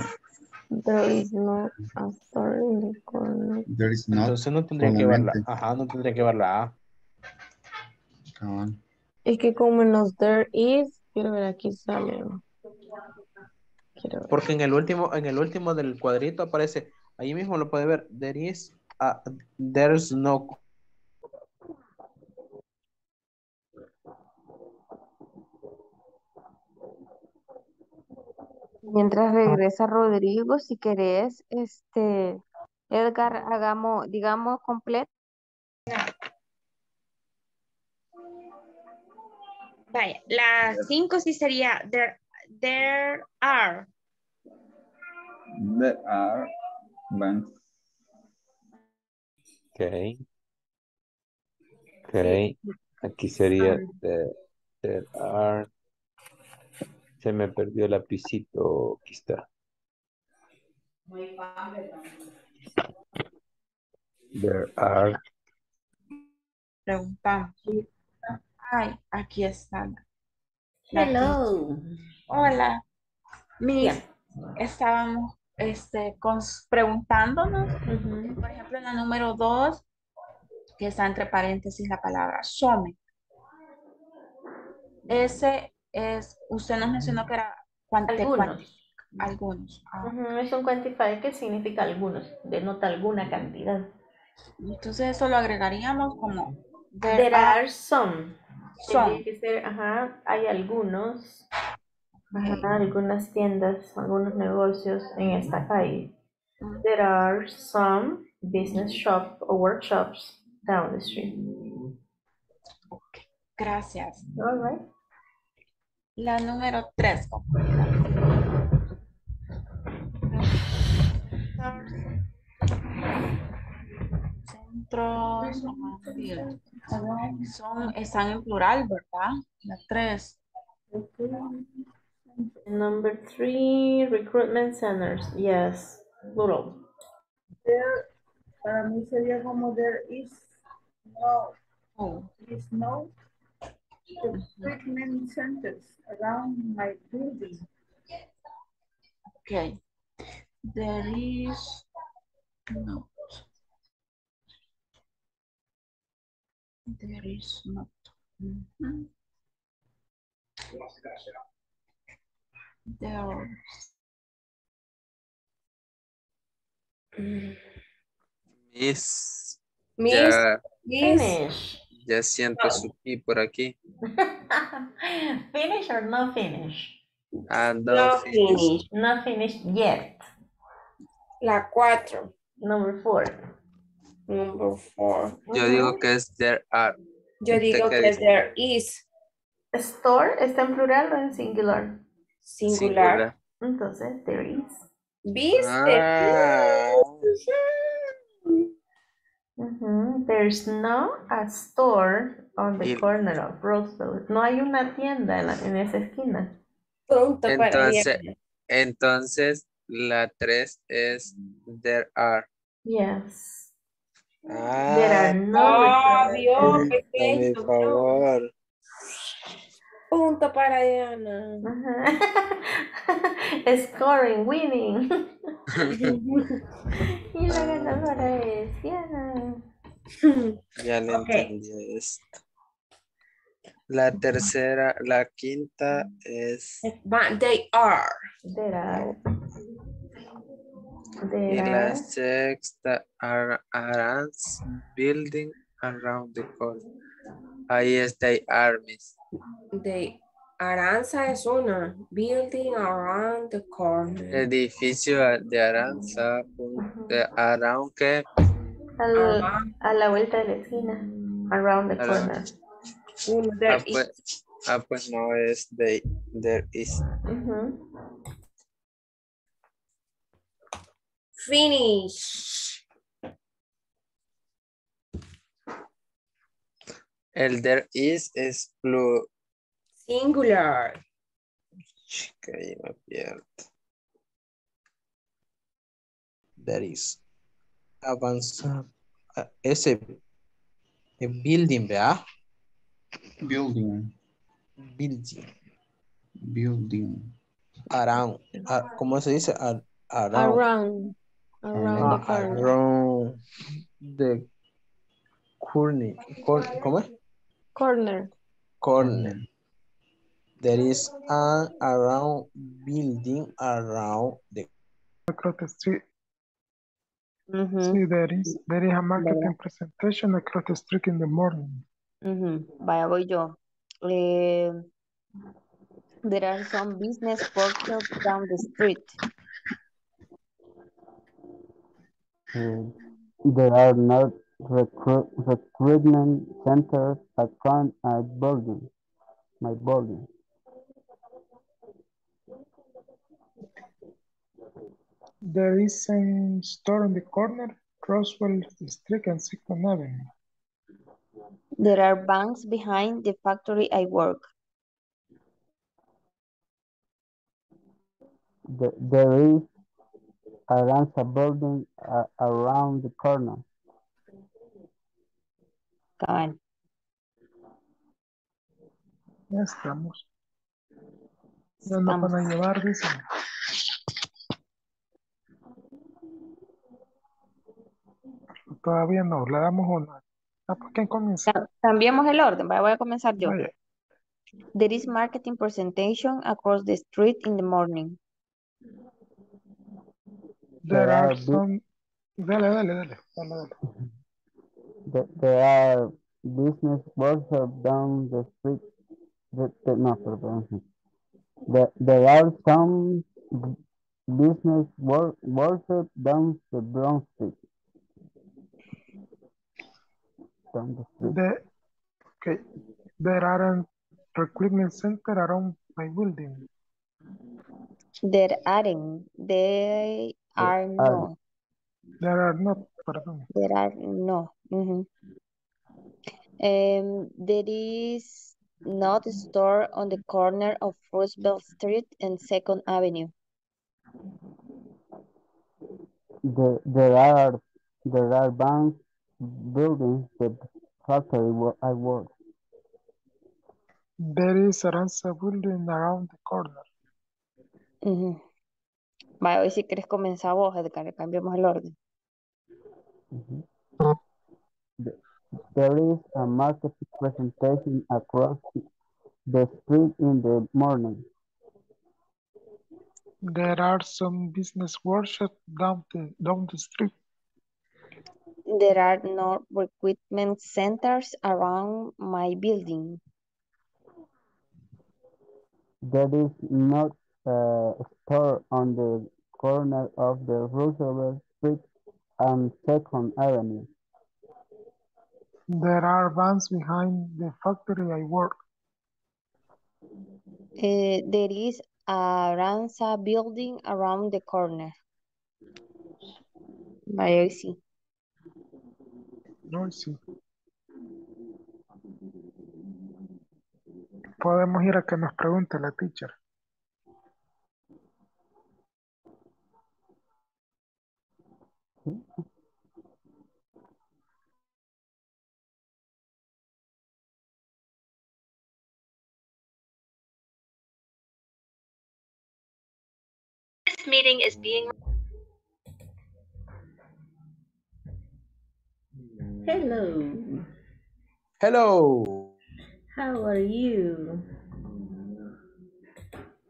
There is not a store in the corner. There is not. Entonces no tendría que llevar la A. Ajá, no tendría que llevar la A. Come on. Es que como en los there is, quiero ver aquí sale. Porque en el último del cuadrito aparece, ahí mismo lo puede ver. There is a, there's no. Mientras regresa Rodrigo, si querés, Edgar, hagamos, digamos, completo. Vaya, las 5 sí sería there are. There are banks. Okay. Aquí sería there are. Se me perdió el lapicito. Aquí está. There are. Preguntamos. Ay, aquí están. Hello. Hola. Miriam, estábamos preguntándonos, por ejemplo, en la número 2, que está entre paréntesis la palabra some. Ese es, usted nos mencionó que era algunos. Es un quantifier que significa algunos, denota alguna cantidad. Entonces eso lo agregaríamos como there are some. Tendría que ser, hay algunos, algunas tiendas, algunos negocios en esta calle. There are some business shop or workshops down the street. Okay. Gracias. All right. La número 3, compañera. otros están en plural, ¿verdad? Las tres. Okay. Number 3, recruitment centers. Yes, plural. There, para mí sería como there is no, there is no recruitment centers around my building. Okay. There is not. There is not. Mm-hmm. There. Miss. Miss. Finish. Ya siento su pi por aquí. Finish or no finish? No finish. Not finished yet. La 4. Number 4. Number 4. Yo digo que es there are. Yo digo que es there is. Store, ¿está en plural o en singular? Singular. Entonces, there is. ¿Viste? Ah. Uh-huh. There's no a store on the corner of Roosevelt. No hay una tienda en esa esquina. Pronto entonces, para entonces, la 3 es there are. Yes. Ah. There are no. Oh, Dios, qué por favor. Punto para Diana. Uh-huh. Scoring, winning. Y la ganadora es Diana. Ya le entendí esto. La tercera, la quinta es... But they are. They are. Y la sexta, Aranza building around the corner. Ahí está Armis. De Aranza es una building around the corner. Edificio de Aranza, around que a la vuelta de la esquina, around the corner. There is. Pues no es de there is. Finish. El there is es plural. Singular. Chica, ahí me pierdo. There is. Avanzar. Ese. Building, ¿verdad? Building. Building. Building. Around. ¿Cómo se dice? Around. Around. Around. The corner. ¿Cómo es? Corner. Corner. There is an around building around the across the street. Mm-hmm. See, there is a marketing presentation across the street in the morning. Mm-hmm. Vaya, voy yo. There are some business workshops down the street. There are not recruitment centers that come at building. My building. There is a store on the corner, Roosevelt Street and Second Avenue. There are banks behind the factory I work. There is a building around the corner. God. Ya estamos. No nos van a llevar, dice. Todavía no, le damos una. Ah, ¿por qué comienza? Cambiamos el orden, voy a comenzar yo. Oye. There is marketing presentation across the street in the morning. There are some... Dale. There are business workshops down the street. There are some business workshops down the Brown Street. Okay. There aren't recruitment center around my building. There aren't. There are no. There are not. Pardon. There are no. hmm There is not a store on the corner of Roosevelt Street and Second Avenue. The, there are banks, buildings, the factory where I work. There is Aranza building around the corner. Ujú. Vaya, hoy si quieres comenzar vos, Edgar, cambiemos el orden. Mhm. There is a market presentation across the street in the morning. There are some business workshops down the street. There are no recruitment centers around my building. There is not a store on the corner of the Roosevelt Street and Second Avenue. There are vans behind the factory I work. There is a Aranza building around the corner. Vaya, hoy sí. No, sí. Podemos ir a que nos pregunte la teacher. This meeting is being... Hello. Hello. How are you?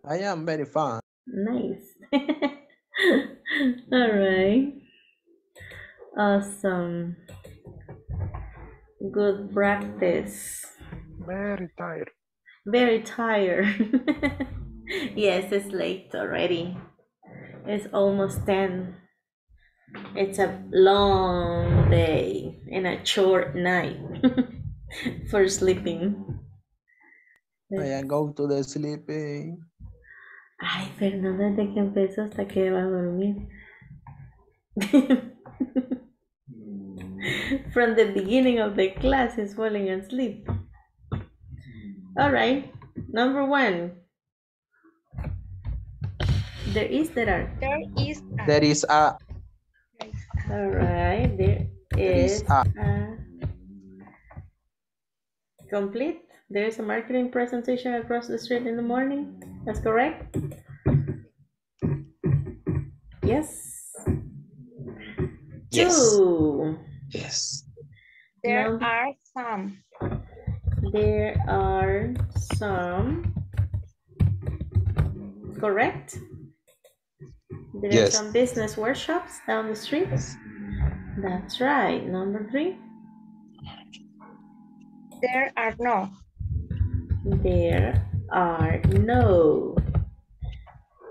I am very fine. Nice. All right. Awesome. Good practice. Very tired. Very tired. Yes, it's late already. It's almost 10. It's a long day and a short night for sleeping. I am going to the sleeping. Ay, Fernanda, desde que empezó hasta que va a dormir. From the beginning of the class is falling asleep. All right, number 1. There is a. All right, there is a. Complete. There is a marketing presentation across the street in the morning. That's correct. Yes. Yes. Two. Yes. There are some. Correct. There are some business workshops down the street. Yes. That's right. Number 3. There are no.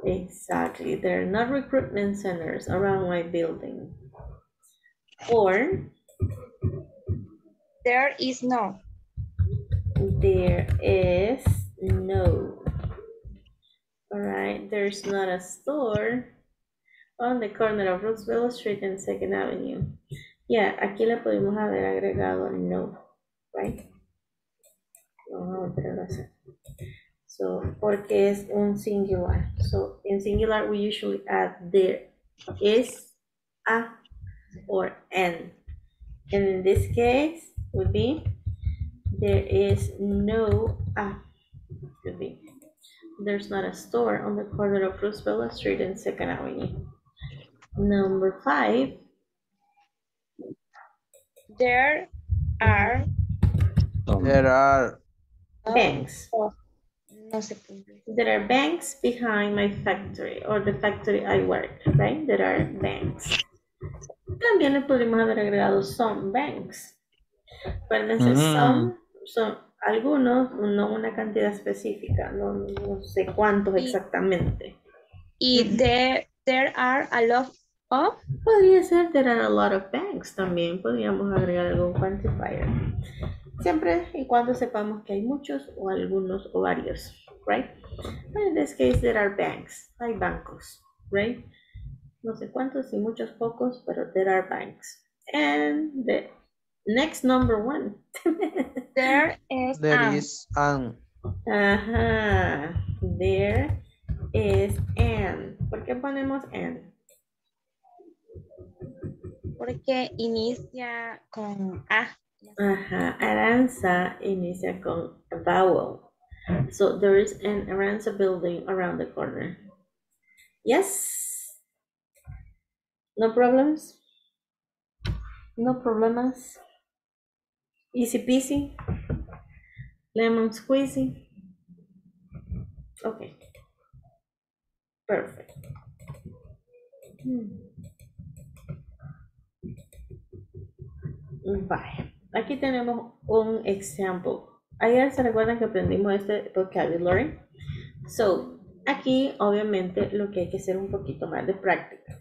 Exactly. There are not recruitment centers around my building. 4. There is no. All right. There's not a store on the corner of Roosevelt Street and 2nd Avenue. Yeah, aquí le podemos haber agregado no, right? Vamos a volver a hacer. So, porque es un singular. So, in singular, we usually add there is, a, or an. And in this case, would be there is no a. Would be. There's not a store on the corner of Roosevelt Street and 2nd Avenue. Number 5. There are banks. There are banks behind my factory or the factory I work, right? There are banks. También le podemos haber agregado some banks. Pueden decir some, algunos, no una cantidad específica, no sé cuántos exactamente. Y there are a lot of. Podría ser there are a lot of banks también. Podríamos agregar algún quantifier. Siempre y cuando sepamos que hay muchos o algunos o varios, right? But in this case, there are banks. Hay bancos, right? No sé cuántos y muchos pocos, pero there are banks. And the Next number one. There is an. Ajá. There is an. ¿Por qué ponemos an? Porque inicia con a. Ajá. Aranza inicia con a vowel. So there is an Aranza building around the corner. Yes? No problems? No problemas? Easy peasy? Lemon squeezy? Okay. Perfect. Bye. Aquí tenemos un ejemplo. Ayer se recuerdan que aprendimos este vocabulary. So, aquí obviamente lo que hay que hacer un poquito más de práctica.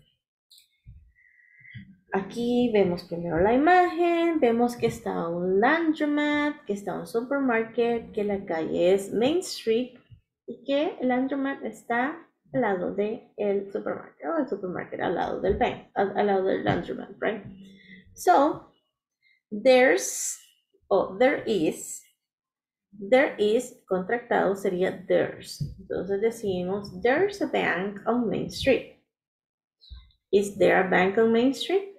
Aquí vemos primero la imagen, vemos que está un laundromat, que está un supermarket, que la calle es Main Street y que el laundromat está al lado del supermarket, o el supermarket al lado del bank, al lado del laundromat, right? So, there is, contractado sería there's. Entonces decimos, there's a bank on Main Street. Is there a bank on Main Street?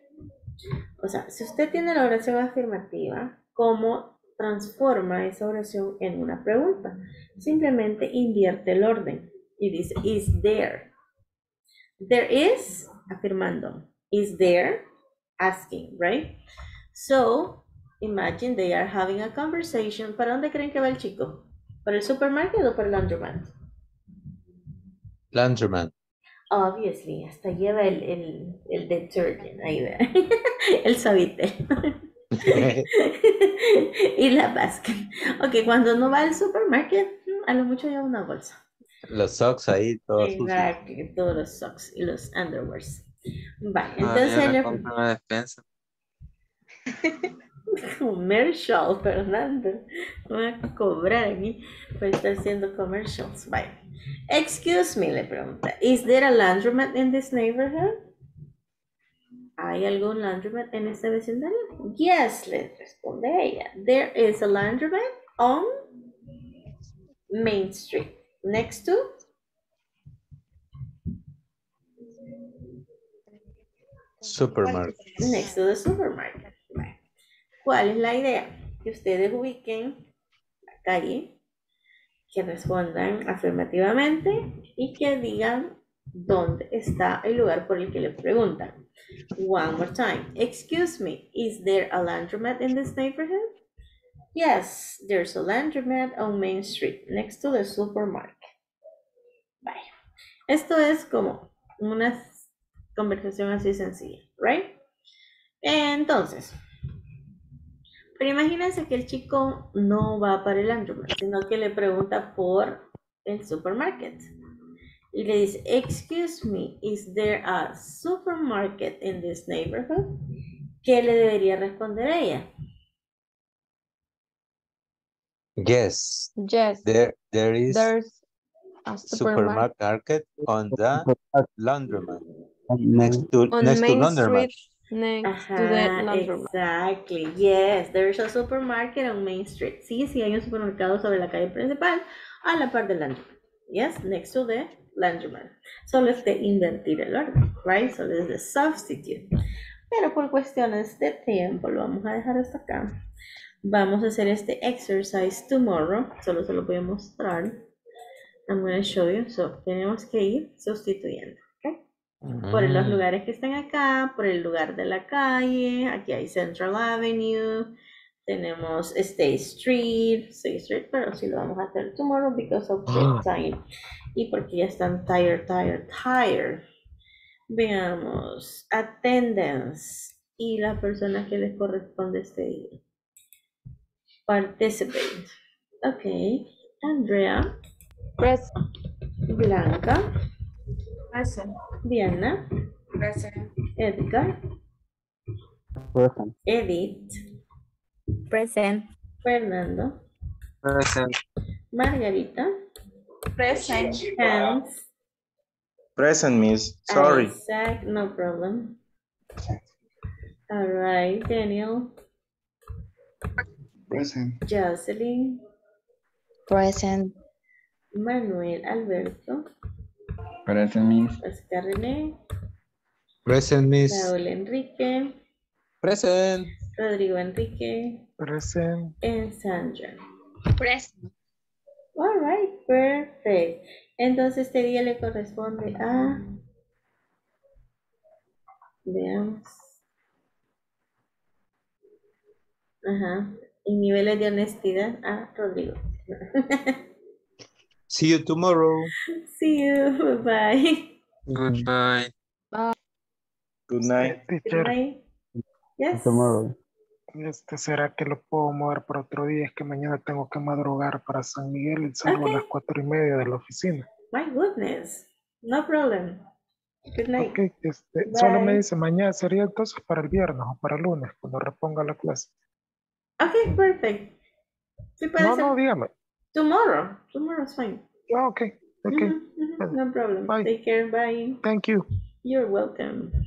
O sea, si usted tiene la oración afirmativa, ¿cómo transforma esa oración en una pregunta? Simplemente invierte el orden y dice, is there. There is, afirmando. Is there, asking, right? So, imagine they are having a conversation. ¿Para dónde creen que va el chico? ¿Para el supermarket o para el laundromat? Laundromat. Obviously, hasta lleva el detergent, ahí va. El suavitel. Y la basket. Ok, cuando no va al supermarket, a lo mucho lleva una bolsa. Los socks ahí, todos. Exacto, todos los socks y los underwears. Vale, entonces... yo compro una despensa. Commercial, Fernando. Me voy a cobrar aquí por estar haciendo commercials. Bye. Excuse me, le pregunta. Is there a laundromat in this neighborhood? ¿Hay algún laundromat en este vecindario? Yes, le responde ella. There is a laundromat on Main Street. Next to? Supermarket. Next to the supermarket. ¿Cuál es la idea? Que ustedes ubiquen la calle, que respondan afirmativamente y que digan dónde está el lugar por el que le preguntan. One more time. Excuse me, is there a laundromat in this neighborhood? Yes, there's a laundromat on Main Street, next to the supermarket. Bye. Esto es como una conversación así sencilla, right? Entonces... Pero imagínense que el chico no va para el laundromat, sino que le pregunta por el supermarket. Y le dice, excuse me, is there a supermarket in this neighborhood? ¿Qué le debería responder a ella? Yes. Yes. There's a supermarket on the laundromat. Next to laundromat. Next to the laundromat. Exactly. Yes, there is a supermarket on Main Street. Sí, sí, hay un supermercado sobre la calle principal a la par del laundromat. Yes, next to the laundromat. Solo es de invertir el orden, right? Solo es de substitute. Pero por cuestiones de tiempo lo vamos a dejar hasta acá. Vamos a hacer este exercise tomorrow. Solo se lo voy a mostrar. I'm going to show you. So, tenemos que ir sustituyendo. Por los lugares que están acá, por el lugar de la calle, aquí hay Central Avenue, tenemos State Street, pero sí lo vamos a hacer tomorrow because of the time. Y porque ya están tired. Veamos, attendance y las personas que les corresponde este día. Participate. Ok, Andrea. Present. Blanca. Present. Diana. Present. Edgar. Present. Edith. Present. Fernando. Present. Margarita. Present. Hans. Present, Miss. Sorry. Isaac, no problem. All right, Daniel. Present. Jocelyn. Present. Manuel Alberto. Present, Miss. Oscar René. Present, Miss. Raúl Enrique. Present. Rodrigo Enrique. Present. And Sandra. Present. All right, perfect. Entonces este día le corresponde a... Veamos. Ajá. Y niveles de honestidad a Rodrigo. See you tomorrow. See you. Bye. Goodbye. Bye. Good night. Teacher. Good night. Yes. Tomorrow. Este, ¿será que lo puedo mover para otro día? Es que mañana tengo que madrugar para San Miguel y salgo a las 4:30 de la oficina. My goodness. No problem. Good night. Okay, este, solo me dice mañana. Sería entonces para el viernes o para el lunes cuando reponga la clase. Ok, perfect. Sí, puede ser. No, dígame. Tomorrow. Tomorrow's fine. Oh, ok. Mm-hmm, no problem. Bye. Take care. Bye. Thank you. You're welcome.